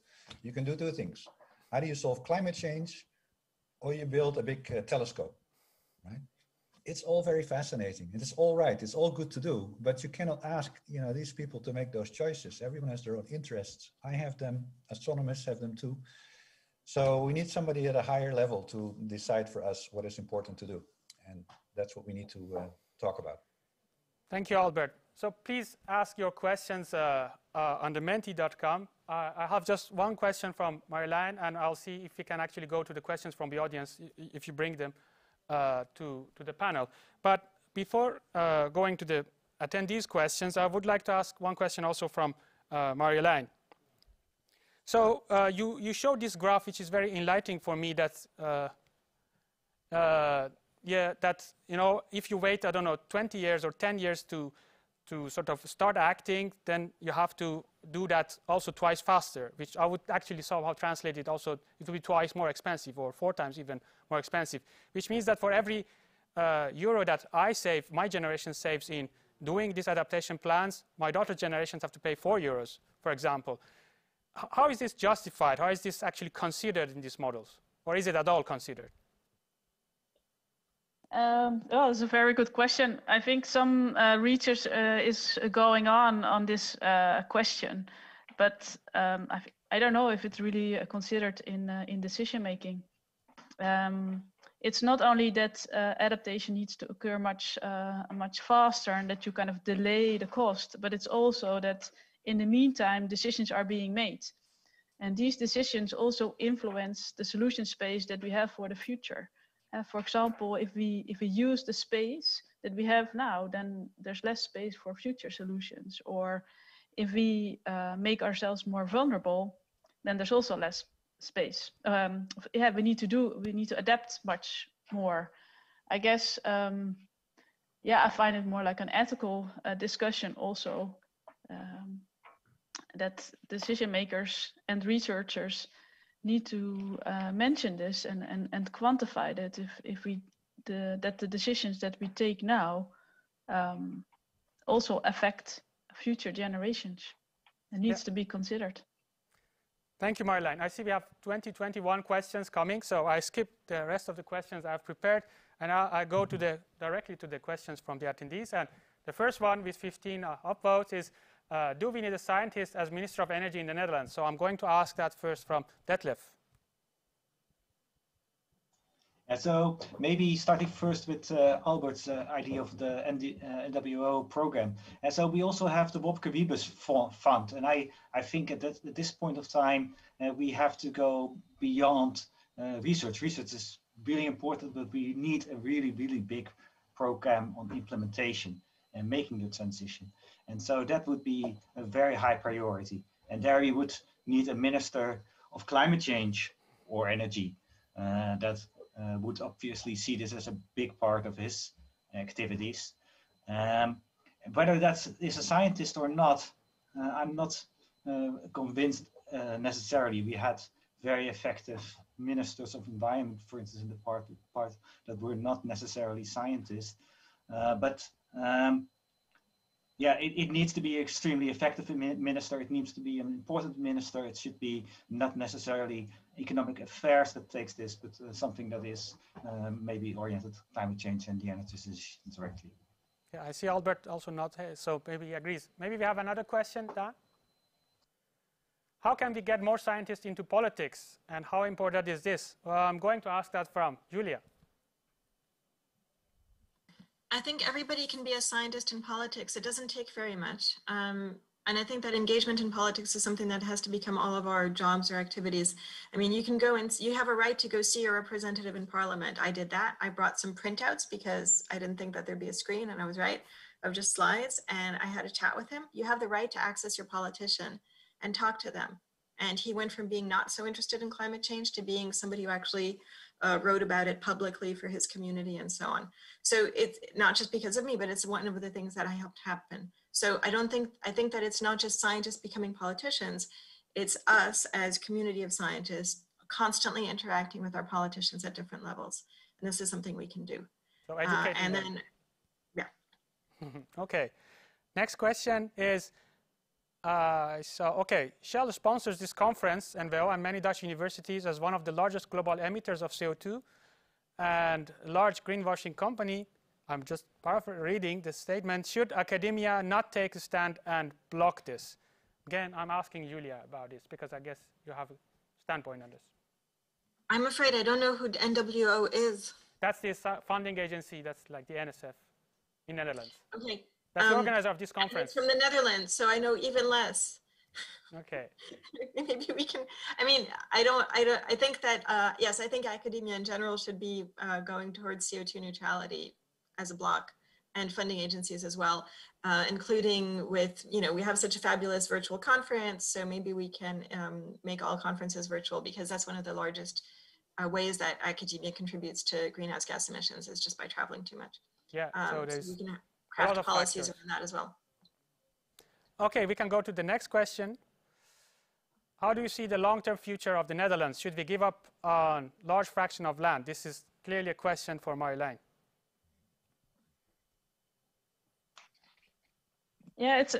You can do two things. How do you solve climate change? Or you build a big uh, telescope, right? It's all very fascinating. It is all right. It's all good to do, but you cannot ask, you know, these people to make those choices. Everyone has their own interests. I have them. Astronomers have them too. So we need somebody at a higher level to decide for us what is important to do, and that's what we need to uh, talk about. Thank you, Albert. So please ask your questions uh, uh, on the menti dot com. Uh, I have just one question from Marianne, and I'll see if we can actually go to the questions from the audience if you bring them uh, to, to the panel. But before uh, going to the attendees' questions, I would like to ask one question also from uh, Marianne. So uh, you, you showed this graph, which is very enlightening for me, that, uh, uh, yeah, that, you know, if you wait, I don't know, twenty years or ten years to to sort of start acting, then you have to do that also twice faster, which I would actually somehow translate it also, it will be twice more expensive or four times even more expensive, which means that for every uh, euro that I save, my generation saves in doing these adaptation plans, my daughter's generations have to pay four euros, for example. H- how is this justified? How is this actually considered in these models? Or is it at all considered? Um, oh, it's a very good question. I think some uh, research uh, is going on on this uh, question, but um, I, I don't know if it's really uh, considered in uh, in decision making. Um, it's not only that uh, adaptation needs to occur much uh, much faster and that you kind of delay the cost, but it's also that in the meantime decisions are being made, and these decisions also influence the solution space that we have for the future. Uh, for example, if we if we use the space that we have now, then there's less space for future solutions. Or if we uh, make ourselves more vulnerable, then there's also less space. Um, yeah, we need to do, we need to adapt much more. I guess, um, yeah, I find it more like an ethical uh, discussion also, um, that decision makers and researchers need to uh, mention this and, and, and quantify that if, if we, the, that the decisions that we take now um, also affect future generations. It needs yeah. to be considered. Thank you, Marjolein. I see we have twenty, twenty-one questions coming, so I skip the rest of the questions I've prepared, and I, I go to the, directly to the questions from the attendees. And the first one with fifteen uh, upvotes is, uh, do we need a scientist as Minister of Energy in the Netherlands? So I'm going to ask that first from Detlef. Yeah, so maybe starting first with uh, Albert's uh, idea of the N W O program. And so we also have the Wopke Wiebes Fund. And I, I think at, that, at this point of time, uh, we have to go beyond uh, research. Research is really important, but we need a really, really big program on implementation and making the transition. And so that would be a very high priority. And there you would need a minister of climate change or energy uh, that Uh, would obviously see this as a big part of his activities. Um, whether that's is a scientist or not, uh, I'm not uh, convinced uh, necessarily. We had very effective ministers of environment, for instance, in the part, part that were not necessarily scientists. Uh, but um, yeah, it, it needs to be an extremely effective minister. It needs to be an important minister. It should be not necessarily economic affairs that takes this, but uh, something that is uh, maybe oriented to climate change and the energy transition directly. Yeah, I see Albert also not, so maybe he agrees. Maybe we have another question, Dan? How can we get more scientists into politics, and how important is this? Well, I'm going to ask that from Julia. I think everybody can be a scientist in politics. It doesn't take very much. Um, And I think that engagement in politics is something that has to become all of our jobs or activities. I mean, you can go and you have a right to go see your representative in parliament. I did that. I brought some printouts because I didn't think that there'd be a screen, and I was right, of just slides. And I had a chat with him. You have the right to access your politician and talk to them. And he went from being not so interested in climate change to being somebody who actually uh, wrote about it publicly for his community and so on. So it's not just because of me, but it's one of the things that I helped happen. So I don't think, I think that it's not just scientists becoming politicians, it's us as community of scientists constantly interacting with our politicians at different levels. And this is something we can do. So educating uh, and them. Then, yeah. Okay, next question is, uh, so, okay, Shell sponsors this conference, N W O, and many Dutch universities as one of the largest global emitters of C O two and large greenwashing company. I'm just reading the statement. Should academia not take a stand and block this? Again, I'm asking Julia about this because I guess you have a standpoint on this. I'm afraid I don't know who N W O is. That's the funding agency. That's like the N S F in the Netherlands. Okay. That's um, the organizer of this conference. It's from the Netherlands, so I know even less. Okay. Maybe we can. I mean, I don't. I don't. I think that uh, yes, I think academia in general should be uh, going towards C O two neutrality as a block, and funding agencies as well, uh, including with, you know, we have such a fabulous virtual conference, so maybe we can um, make all conferences virtual, because that's one of the largest uh, ways that academia contributes to greenhouse gas emissions is just by traveling too much. Yeah, um, so there's so we can craft a lot of policies factors. Around that as well. Okay, we can go to the next question. How do you see the long-term future of the Netherlands? Should we give up on large fraction of land? This is clearly a question for Marjolein. Yeah, it's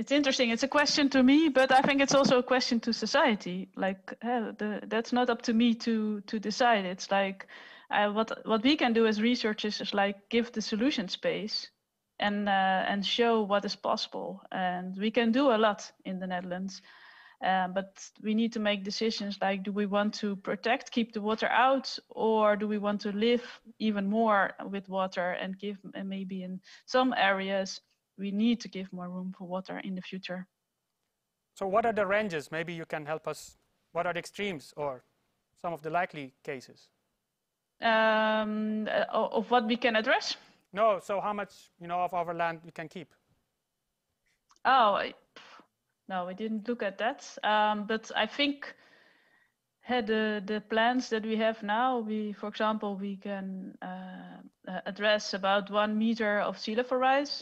it's interesting. It's a question to me, but I think it's also a question to society. Like uh, the, that's not up to me to to decide. It's like uh, what what we can do as researchers is like give the solution space and uh, and show what is possible. And we can do a lot in the Netherlands, uh, but we need to make decisions like: do we want to protect, keep the water out, or do we want to live even more with water and give uh, maybe in some areas? We need to give more room for water in the future. So what are the ranges? Maybe you can help us. What are the extremes or some of the likely cases? Um, of what we can address? No, so how much, you know, of our land we can keep? Oh, no, we didn't look at that. Um, but I think had uh, the plans that we have now, we, for example, we can uh, address about one meter of sea level rise.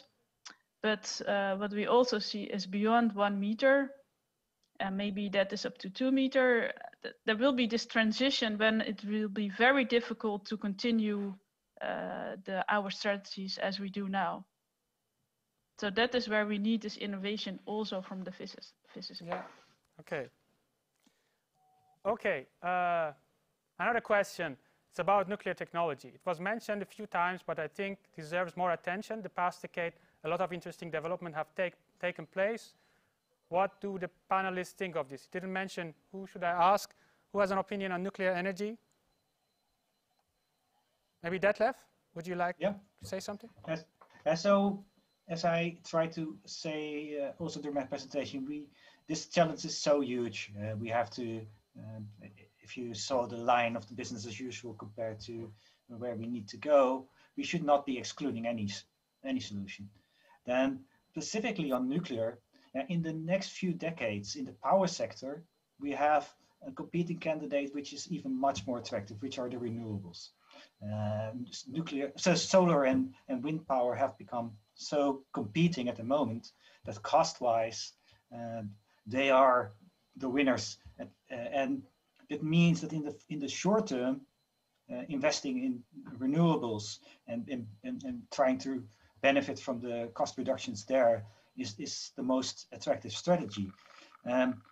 But uh, what we also see is beyond one meter, and maybe that is up to two meter. There will be this transition when it will be very difficult to continue uh, the our strategies as we do now. So that is where we need this innovation also from the physicists. Yeah. Okay. Okay. Uh, another question. It's about nuclear technology. It was mentioned a few times, but I think deserves more attention. The past decade, a lot of interesting development have take, taken place. What do the panelists think of this? Didn't mention who should I ask? Who has an opinion on nuclear energy? Maybe Detlef, would you like yeah. to say something? As, as so, as I try to say uh, also during my presentation, we this challenge is so huge. Uh, we have to, um, if you saw the line of the business as usual compared to where we need to go, we should not be excluding any any solution. Then specifically on nuclear, uh, in the next few decades in the power sector, we have a competing candidate which is even much more attractive, which are the renewables. Uh, nuclear, so solar and, and wind power have become so competing at the moment that cost-wise uh, they are the winners. And, uh, and it means that in the, in the short term, uh, investing in renewables and, and, and, and trying to benefit from the cost reductions there is, is the most attractive strategy. Um,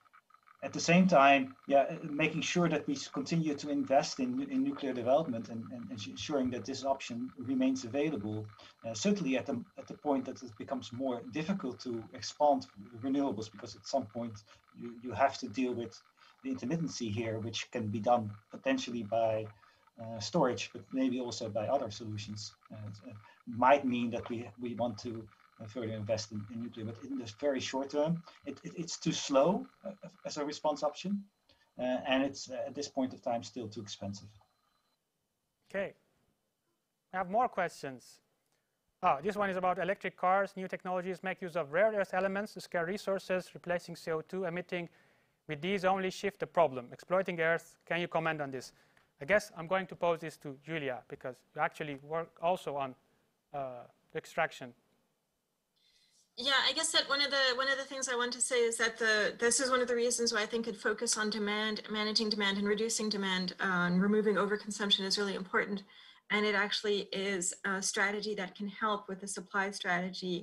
at the same time, yeah, making sure that we continue to invest in, in nuclear development and, and ensuring that this option remains available, uh, certainly at the, at the point that it becomes more difficult to expand renewables, because at some point you, you have to deal with the intermittency here, which can be done potentially by Uh, storage, but maybe also by other solutions. Uh, uh, might mean that we we want to uh, further invest in, in nuclear, but in the very short term, it, it, it's too slow uh, as a response option, uh, and it's uh, at this point of time still too expensive. Okay, I have more questions. Ah, this one is about electric cars. New technologies make use of rare earth elements to scale resources, replacing C O two emitting. With these only shift the problem, exploiting earth. Can you comment on this? I guess I'm going to pose this to Julia, because you actually work also on uh, extraction. Yeah, I guess that one of the one of the things I want to say is that the this is one of the reasons why I think a focus on demand, managing demand, and reducing demand, uh, and removing overconsumption is really important, and it actually is a strategy that can help with the supply strategy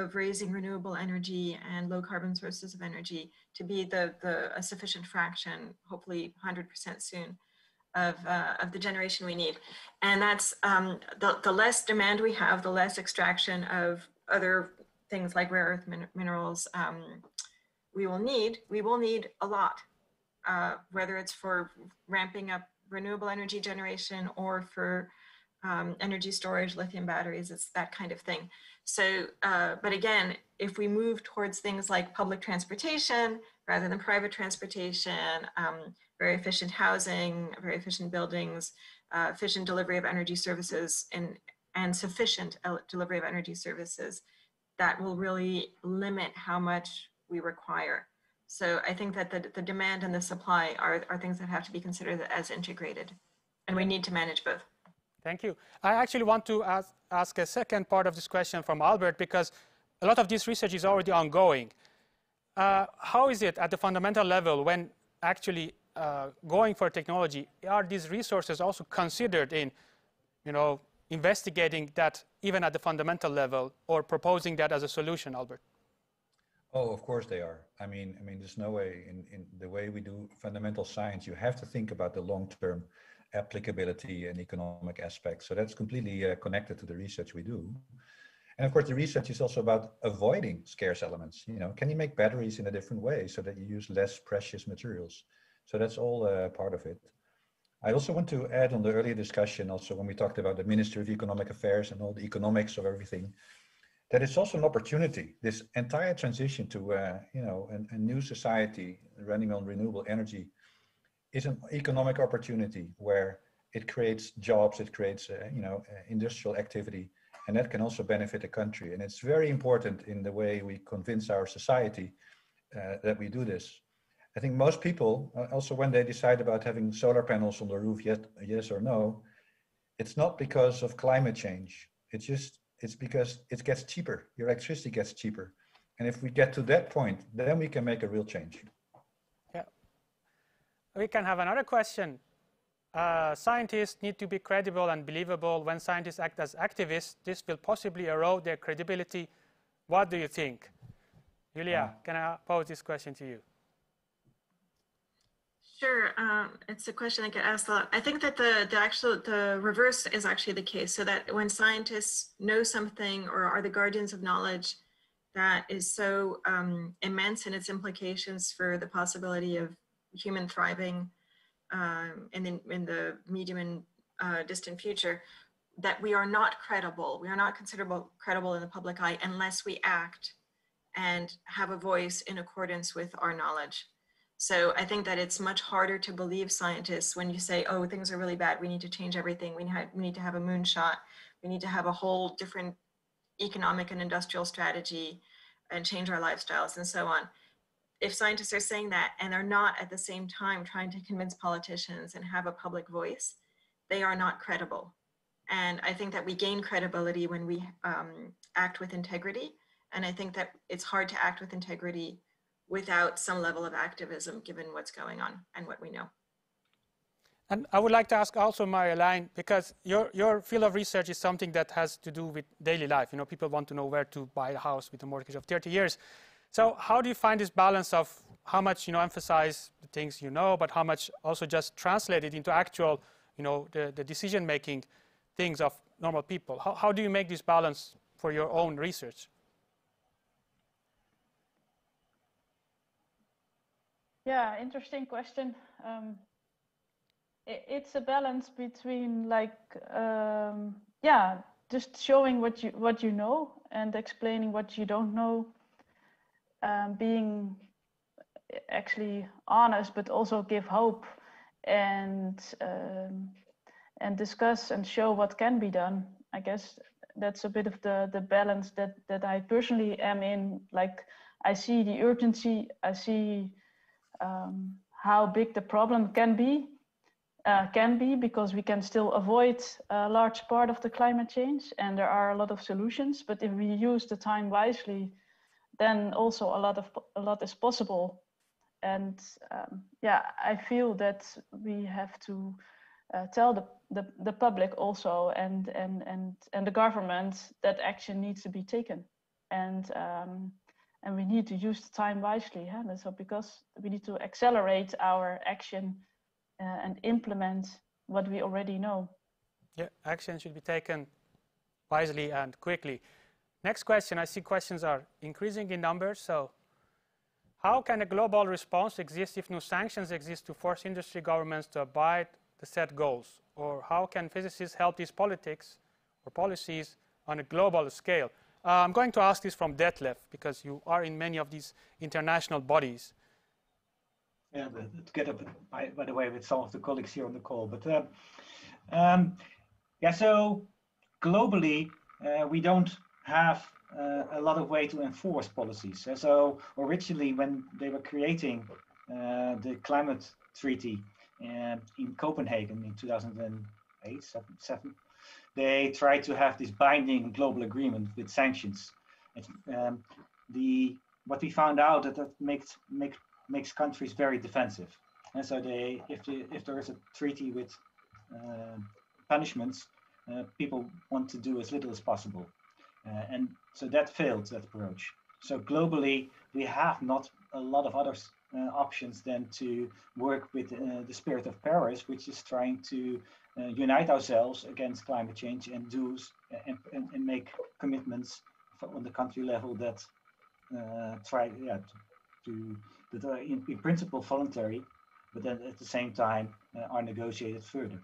of raising renewable energy and low carbon sources of energy to be the the a sufficient fraction, hopefully one hundred percent soon. Of, uh, of the generation we need. And that's um, the, the less demand we have, the less extraction of other things like rare earth min minerals um, we will need. We will need a lot, uh, whether it's for ramping up renewable energy generation or for um, energy storage, lithium batteries, it's that kind of thing. So, uh, but again, if we move towards things like public transportation rather than private transportation, um, very efficient housing, very efficient buildings, uh, efficient delivery of energy services, and, and sufficient delivery of energy services, that will really limit how much we require. So I think that the, the demand and the supply are, are things that have to be considered as integrated, and we need to manage both. Thank you. I actually want to ask, ask a second part of this question from Albert, because a lot of this research is already ongoing. Uh, how is it at the fundamental level when actually Uh, going for technology, are these resources also considered in, you know, investigating that even at the fundamental level, or proposing that as a solution, Albert? Oh, of course they are. I mean, I mean, there's no way in, in the way we do fundamental science, you have to think about the long-term applicability and economic aspects. So that's completely uh, connected to the research we do. And of course, the research is also about avoiding scarce elements. You know, can you make batteries in a different way so that you use less precious materials? So that's all uh, part of it. I also want to add on the earlier discussion also when we talked about the Ministry of Economic Affairs and all the economics of everything, that it's also an opportunity, this entire transition to uh, you know, an, a new society running on renewable energy is an economic opportunity where it creates jobs, it creates uh, you know, uh, industrial activity, and that can also benefit the country. And it's very important in the way we convince our society uh, that we do this. I think most people, also when they decide about having solar panels on the roof, yes, yes or no, it's not because of climate change. It's just, it's because it gets cheaper. Your electricity gets cheaper. And if we get to that point, then we can make a real change. Yeah. We can have another question. Uh, scientists need to be credible and believable. When scientists act as activists, this will possibly erode their credibility. What do you think? Julia, uh, can I pose this question to you? Sure, um, it's a question I get asked a lot. I think that the, the actual, the reverse is actually the case, so that when scientists know something or are the guardians of knowledge that is so um, immense in its implications for the possibility of human thriving um, and in, in the medium and uh, distant future, that we are not credible, we are not considered credible in the public eye unless we act and have a voice in accordance with our knowledge. So I think that it's much harder to believe scientists when you say, oh, things are really bad, we need to change everything, we need to have a moonshot, we need to have a whole different economic and industrial strategy and change our lifestyles and so on. If scientists are saying that and they're not at the same time trying to convince politicians and have a public voice, they are not credible. And I think that we gain credibility when we um, act with integrity. And I think that it's hard to act with integrity without some level of activism, given what's going on and what we know. And I would like to ask also Marianne, because your, your field of research is something that has to do with daily life. You know, people want to know where to buy a house with a mortgage of thirty years. So how do you find this balance of how much, you know, emphasize the things you know, but how much also just translate it into actual, you know, the, the decision-making things of normal people? How, how do you make this balance for your own research? Yeah, interesting question. Um, it, it's a balance between, like, um, yeah, just showing what you what you know and explaining what you don't know, um, being actually honest, but also give hope and um, and discuss and show what can be done. I guess that's a bit of the the balance that that I personally am in. Like, I see the urgency, I see. Um, how big the problem can be, uh, can be, because we can still avoid a large part of the climate change, and there are a lot of solutions. But if we use the time wisely, then also a lot of a lot is possible. And um, yeah, I feel that we have to uh, tell the, the the public also, and and and and the government, that action needs to be taken. And um, And we need to use the time wisely, huh? So because we need to accelerate our action uh, and implement what we already know. Yeah, action should be taken wisely and quickly. Next question, I see questions are increasing in numbers. So how can a global response exist if no sanctions exist to force industry governments to abide the set goals? Or how can physicists help these politics or policies on a global scale? Uh, I'm going to ask this from Detlef, because you are in many of these international bodies. Yeah, together, by, by the way, with some of the colleagues here on the call. But uh, um, yeah, so globally, uh, we don't have uh, a lot of way to enforce policies. So originally, when they were creating uh, the climate treaty uh, in Copenhagen in two thousand eight, seven, seven they tried to have this binding global agreement with sanctions. It, um, the what we found out that that makes make, makes countries very defensive, and so they if the, if there is a treaty with uh, punishments, uh, people want to do as little as possible, uh, and so that failed, that approach. So globally, we have not a lot of other uh, options than to work with uh, the spirit of Paris, which is trying to Uh, unite ourselves against climate change and do uh, and, and, and make commitments for, on the country level that uh, try yeah to, to that are in, in principle voluntary, but then at the same time uh, are negotiated further.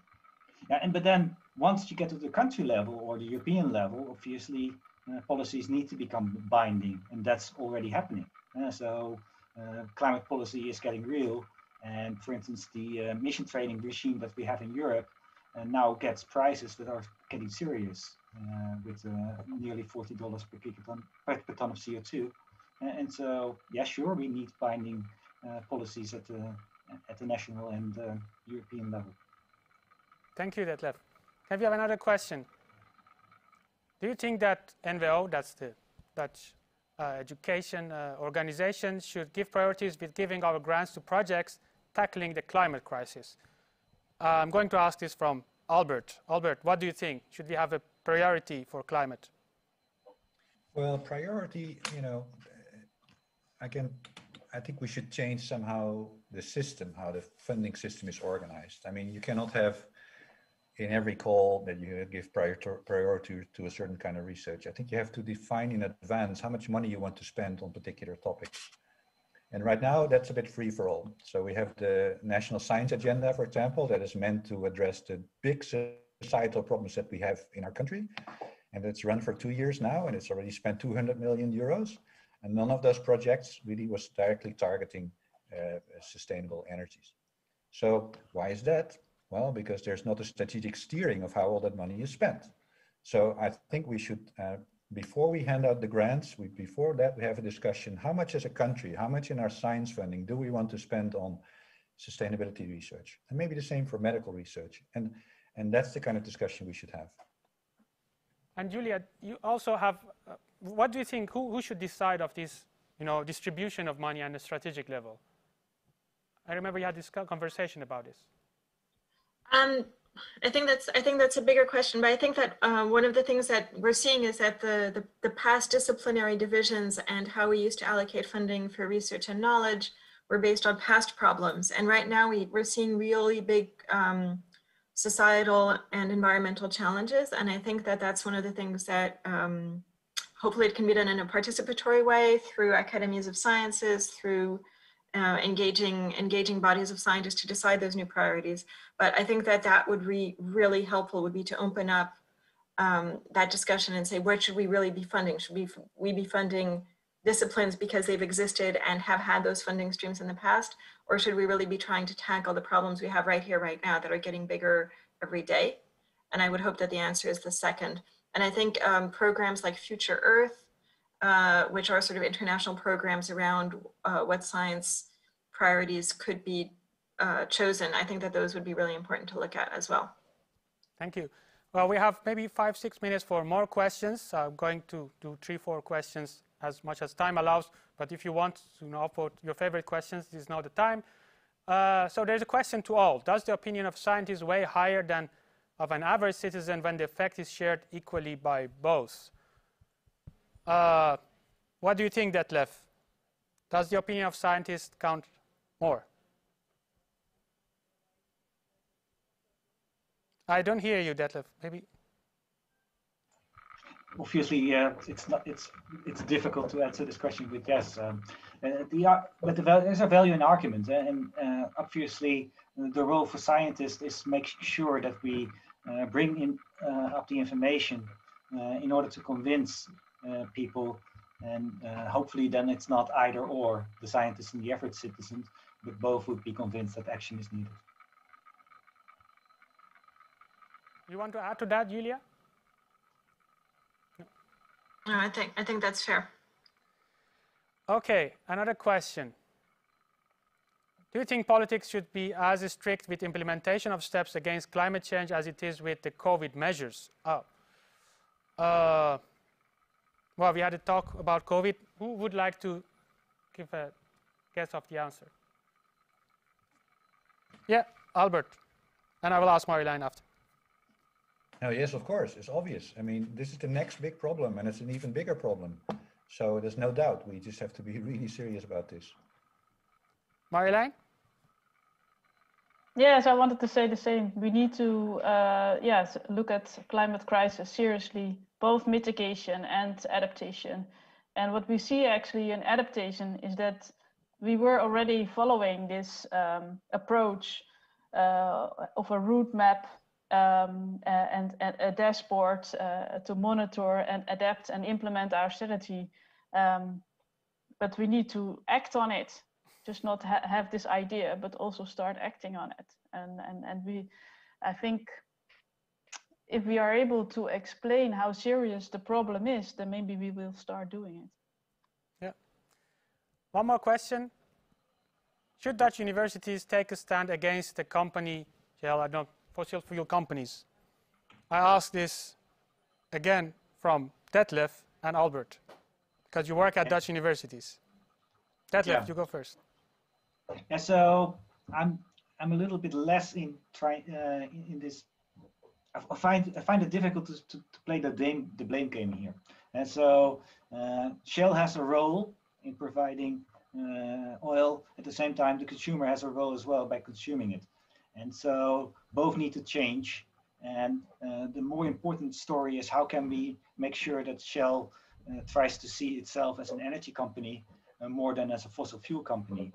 Yeah, and but then once you get to the country level or the European level, obviously uh, policies need to become binding, and that's already happening. Uh, so uh, climate policy is getting real, and for instance the uh, emission trading regime that we have in Europe. And now gets prices that are getting serious, uh, with uh, nearly forty dollars per kiloton per ton of C O two, And so, yeah, sure, we need binding uh, policies at the at the national and uh, European level. Thank you, Detlef. Can we have another question? Do you think that N W O, that's the Dutch uh, education uh, organization, should give priorities with giving our grants to projects tackling the climate crisis? Uh, I'm going to ask this from Albert. Albert, what do you think? Should we have a priority for climate? Well, priority, you know, I can, I think we should change somehow the system, how the funding system is organized. I mean, you cannot have in every call that you give prior to, priority to a certain kind of research. I think you have to define in advance how much money you want to spend on particular topics. And right now that's a bit free for all. So we have the National Science Agenda, for example, that is meant to address the big societal problems that we have in our country. And it's run for two years now, and it's already spent two hundred million euros. And none of those projects really was directly targeting uh, sustainable energies. So why is that? Well, because there's not a strategic steering of how all that money is spent. So I think we should, uh, before we hand out the grants, we, before that we have a discussion, how much as a country, how much in our science funding do we want to spend on sustainability research? And maybe the same for medical research. And, and that's the kind of discussion we should have. And Julia, you also have, uh, what do you think, who, who should decide of this, you know, distribution of money on a strategic level? I remember you had this conversation about this. Um, I think that's I think that's a bigger question, but I think that uh, one of the things that we're seeing is that the, the the past disciplinary divisions and how we used to allocate funding for research and knowledge were based on past problems, and right now we we're seeing really big um, societal and environmental challenges, and I think that that's one of the things that um, hopefully it can be done in a participatory way through academies of sciences, through Uh, engaging engaging bodies of scientists to decide those new priorities. But I think that that would be really helpful, would be to open up um, that discussion and say, what should we really be funding? Should we, we be funding disciplines because they've existed and have had those funding streams in the past? Or should we really be trying to tackle the problems we have right here, right now that are getting bigger every day? And I would hope that the answer is the second. And I think um, programs like Future Earth, Uh, which are sort of international programs around uh, what science priorities could be uh, chosen. I think that those would be really important to look at as well. Thank you. Well, we have maybe five, six minutes for more questions. I'm going to do three, four questions as much as time allows. But if you want to, you know, upvote your favorite questions, this is now the time. Uh, so there's a question to all. Does the opinion of scientists weigh higher than of an average citizen when the effect is shared equally by both? Uh, what do you think, Detlef? Does the opinion of scientists count more? I don't hear you, Detlef. Maybe. Obviously, uh, it's not. It's it's difficult to answer this question with yes. Um, uh, the but the value, there's a value in argument, and uh, obviously the role for scientists is make sure that we uh, bring in uh, up the information uh, in order to convince Uh, people, and uh, hopefully then it's not either or, the scientists and the average citizens, but both would be convinced that action is needed. You want to add to that, Julia? No, no I think I think that's fair. Okay, another question. Do you think politics should be as strict with implementation of steps against climate change as it is with the COVID measures? Oh. Uh, Well, we had a talk about COVID. Who would like to give a guess of the answer? Yeah, Albert. And I will ask Marianne after. Oh, yes, of course. It's obvious. I mean, this is the next big problem, and it's an even bigger problem. So there's no doubt. We just have to be really serious about this. Marianne? Yes, I wanted to say the same. We need to uh, yes, look at climate crisis seriously, both mitigation and adaptation. And what we see actually in adaptation is that we were already following this um, approach uh, of a route map um, and, and a dashboard uh, to monitor and adapt and implement our strategy. Um, but we need to act on it. Just not ha have this idea, but also start acting on it. And, and, and we, I think, if we are able to explain how serious the problem is, then maybe we will start doing it. Yeah. One more question. Should Dutch universities take a stand against the company Shell, I don't, fossil fuel companies? I ask this again from Detlef and Albert, because you work at Dutch universities. Detlef, yeah. You go first. Yeah, so I'm I'm a little bit less in try uh, in, in this. I find I find it difficult to to, to play the blame the blame game here, and so uh, Shell has a role in providing Uh, oil. At the same time, the consumer has a role as well by consuming it, and so both need to change. And uh, the more important story is how can we make sure that Shell uh, tries to see itself as an energy company uh, more than as a fossil fuel company.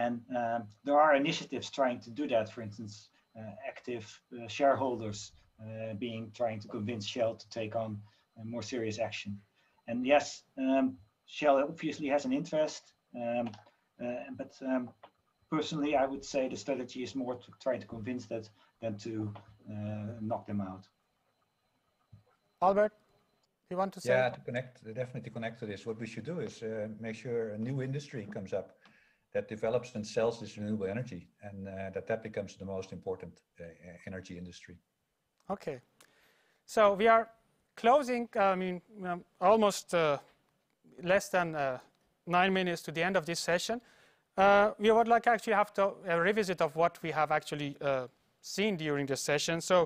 And uh, there are initiatives trying to do that. For instance, uh, active uh, shareholders uh, being trying to convince Shell to take on uh, more serious action. And yes, um, Shell obviously has an interest. Um, uh, but um, personally, I would say the strategy is more to try to convince that than to uh, knock them out. Albert, you want to say? Yeah, to connect, definitely connect to this. What we should do is uh, make sure a new industry comes up that develops and sells this renewable energy, and uh, that that becomes the most important uh, energy industry. Okay, so we are closing. I mean, almost uh, less than. Uh, nine minutes to the end of this session. Uh, we would like actually have to a revisit of what we have actually uh, seen during this session. So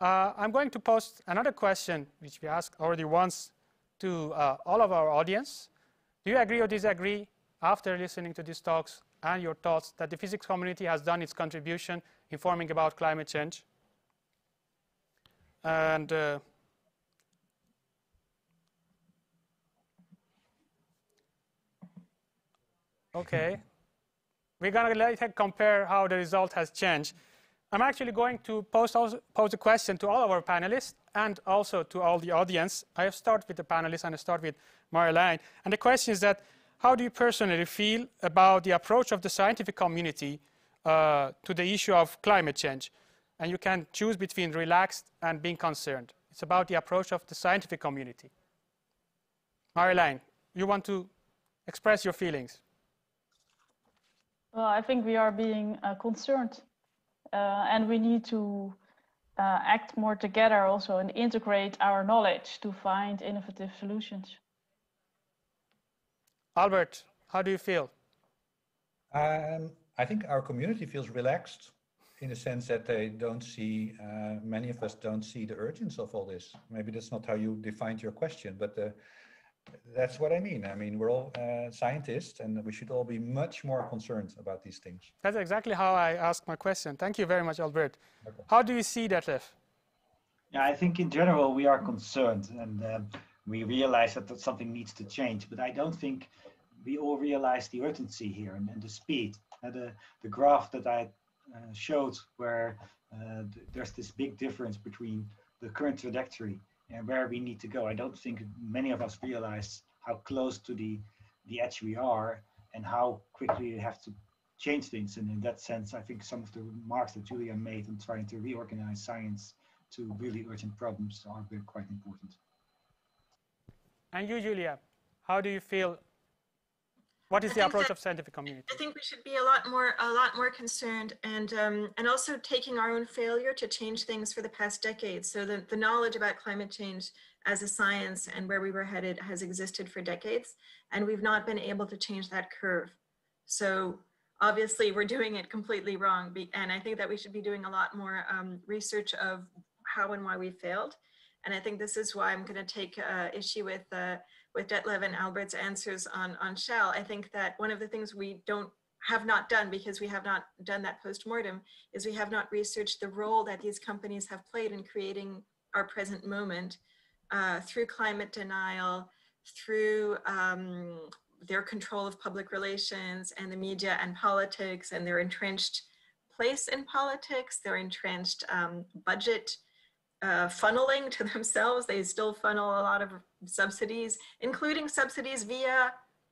uh, I'm going to post another question, which we asked already once, to uh, all of our audience. Do you agree or disagree, after listening to these talks and your thoughts, that the physics community has done its contribution informing about climate change? And uh, okay, we're going to later compare how the result has changed. I'm actually going to post, also, pose a question to all of our panelists and also to all the audience. I have started with the panelists and I start with Marianne. And the question is that, how do you personally feel about the approach of the scientific community uh, to the issue of climate change? And you can choose between relaxed and being concerned. It's about the approach of the scientific community. Marianne, you want to express your feelings? Well, I think we are being uh, concerned uh, and we need to uh, act more together also and integrate our knowledge to find innovative solutions. Albert, how do you feel? Um, I think our community feels relaxed in the sense that they don't see, uh, many of us don't see the urgency of all this. Maybe that's not how you defined your question, but uh, that's what I mean. I mean, we're all uh, scientists, and we should all be much more concerned about these things. That's exactly how I asked my question. Thank you very much, Albert. Okay. How do you see that, Detlef? Yeah, I think in general we are concerned, and uh, we realize that, that something needs to change. But I don't think we all realize the urgency here and, and the speed. Uh, the, the graph that I uh, showed, where uh, th there's this big difference between the current trajectory and where we need to go. I don't think many of us realize how close to the, the edge we are and how quickly we have to change things. And in that sense, I think some of the remarks that Julia made on trying to reorganize science to really urgent problems are quite important. And you, Julia, how do you feel? What is I the approach that, of scientific community? I think we should be a lot more, a lot more concerned, and um, and also taking our own failure to change things for the past decades. So the, the knowledge about climate change as a science and where we were headed has existed for decades, and we've not been able to change that curve. So obviously we're doing it completely wrong, and I think that we should be doing a lot more um, research of how and why we failed. And I think this is why I'm going to take uh, issue with uh, with Detlef and Albert's answers on, on Shell. I think that one of the things we don't have not done, because we have not done that postmortem, is we have not researched the role that these companies have played in creating our present moment uh, through climate denial, through um, their control of public relations and the media and politics, and their entrenched place in politics, their entrenched um, budget Uh, funneling to themselves. They still funnel a lot of subsidies, including subsidies via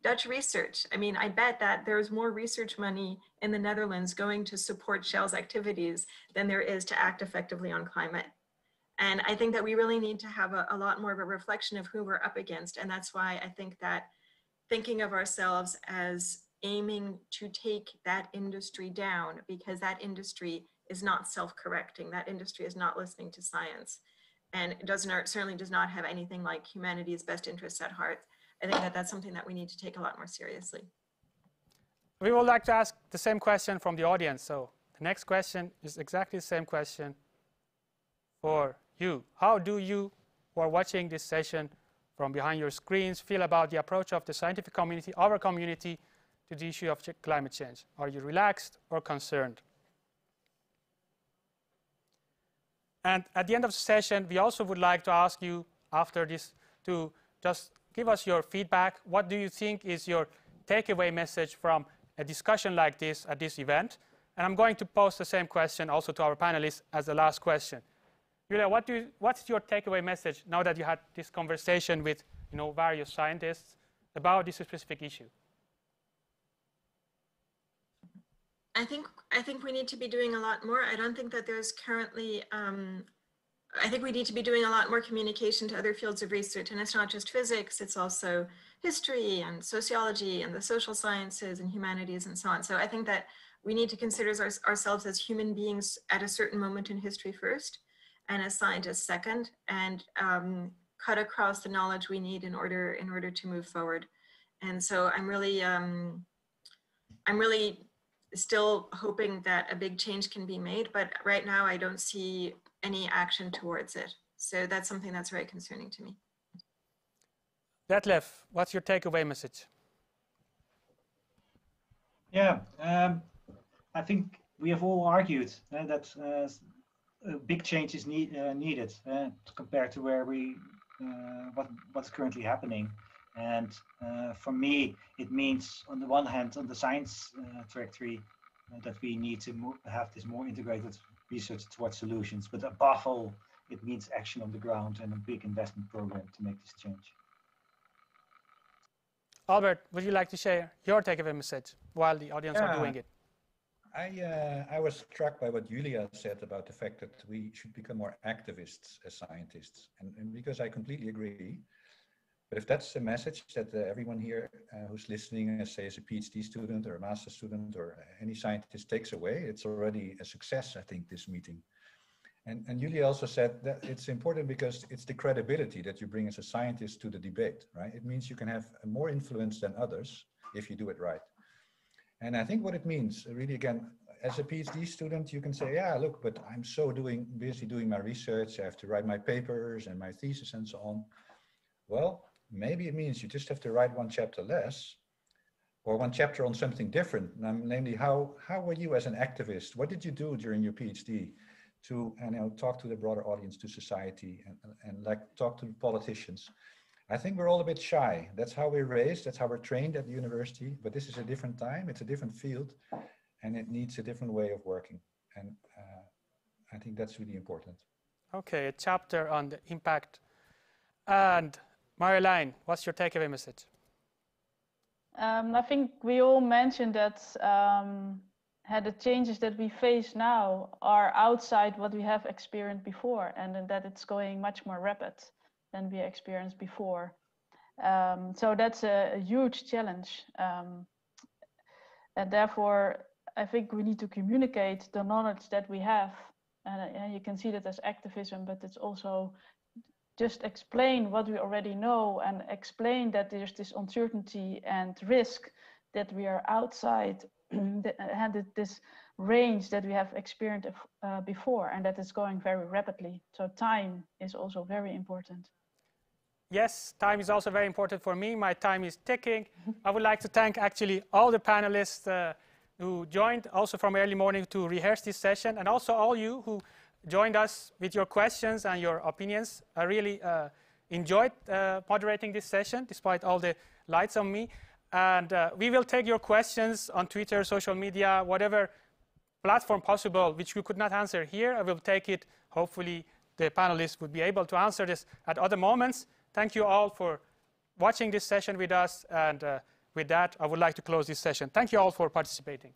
Dutch research. I mean, I bet that there's more research money in the Netherlands going to support Shell's activities than there is to act effectively on climate. And I think that we really need to have a, a lot more of a reflection of who we're up against. And that's why I think that thinking of ourselves as aiming to take that industry down, because that industry is not self-correcting. That industry is not listening to science, and it doesn't, or certainly does not have anything like humanity's best interests at heart. I think that that's something that we need to take a lot more seriously. We would like to ask the same question from the audience. So the next question is exactly the same question for you. How do you, who are watching this session from behind your screens, feel about the approach of the scientific community, our community, to the issue of climate change? Are you relaxed or concerned? And at the end of the session, we also would like to ask you after this to just give us your feedback. What do you think is your takeaway message from a discussion like this at this event? And I'm going to pose the same question also to our panelists as the last question. Julia, what do you, what's your takeaway message now that you had this conversation with, you know, various scientists about this specific issue? I think, I think we need to be doing a lot more. I don't think that there's currently, um, I think we need to be doing a lot more communication to other fields of research. And it's not just physics, it's also history and sociology and the social sciences and humanities and so on. So I think that we need to consider our, ourselves as human beings at a certain moment in history first, and as scientists second, and um, cut across the knowledge we need in order, in order to move forward. And so I'm really, um, I'm really, still hoping that a big change can be made, but right now I don't see any action towards it. So that's something that's very concerning to me. Detlef, what's your takeaway message? Yeah, um, I think we have all argued uh, that uh, a big change is need, uh, needed uh, compared to where we, uh, what, what's currently happening. And uh, for me, it means, on the one hand, on the science uh, trajectory, uh, that we need to mo have this more integrated research towards solutions. But above all, it means action on the ground and a big investment program to make this change. Albert, would you like to share your takeaway message while the audience yeah. are doing it? I, uh, I was struck by what Julia said about the fact that we should become more activists as scientists. And, and because I completely agree. But if that's the message that uh, everyone here uh, who's listening, uh, say as a PhD student or a master's student or any scientist takes away, it's already a success, I think, this meeting. And, and Julia also said that it's important because it's the credibility that you bring as a scientist to the debate, right? It means you can have more influence than others if you do it right. And I think what it means, really, again, as a PhD student, you can say, yeah, look, but I'm so doing, busy doing my research, I have to write my papers and my thesis and so on. Well, maybe it means you just have to write one chapter less or one chapter on something different. Namely, how, how were you as an activist? What did you do during your PhD to you know, talk to the broader audience, to society, and, and like talk to the politicians? I think we're all a bit shy. That's how we're raised. That's how we're trained at the university. But this is a different time. It's a different field. And it needs a different way of working. And uh, I think that's really important. OK, a chapter on the impact. And Marjolein, what's your takeaway message? Um, I think we all mentioned that um, the changes that we face now are outside what we have experienced before, and, and that it's going much more rapid than we experienced before. Um, so that's a, a huge challenge. Um, and therefore, I think we need to communicate the knowledge that we have. And, and you can see that as activism, but it's also just explain what we already know and explain that there's this uncertainty and risk that we are outside the, this range that we have experienced uh, before, and that is going very rapidly. So time is also very important. Yes, time is also very important for me. My time is ticking. I would like to thank actually all the panelists uh, who joined also from early morning to rehearse this session, and also all you who joined us with your questions and your opinions. I really uh, enjoyed uh, moderating this session, despite all the lights on me. And uh, we will take your questions on Twitter, social media, whatever platform possible, which we could not answer here. I will take it. Hopefully, the panelists would be able to answer this at other moments. Thank you all for watching this session with us. And uh, with that, I would like to close this session. Thank you all for participating.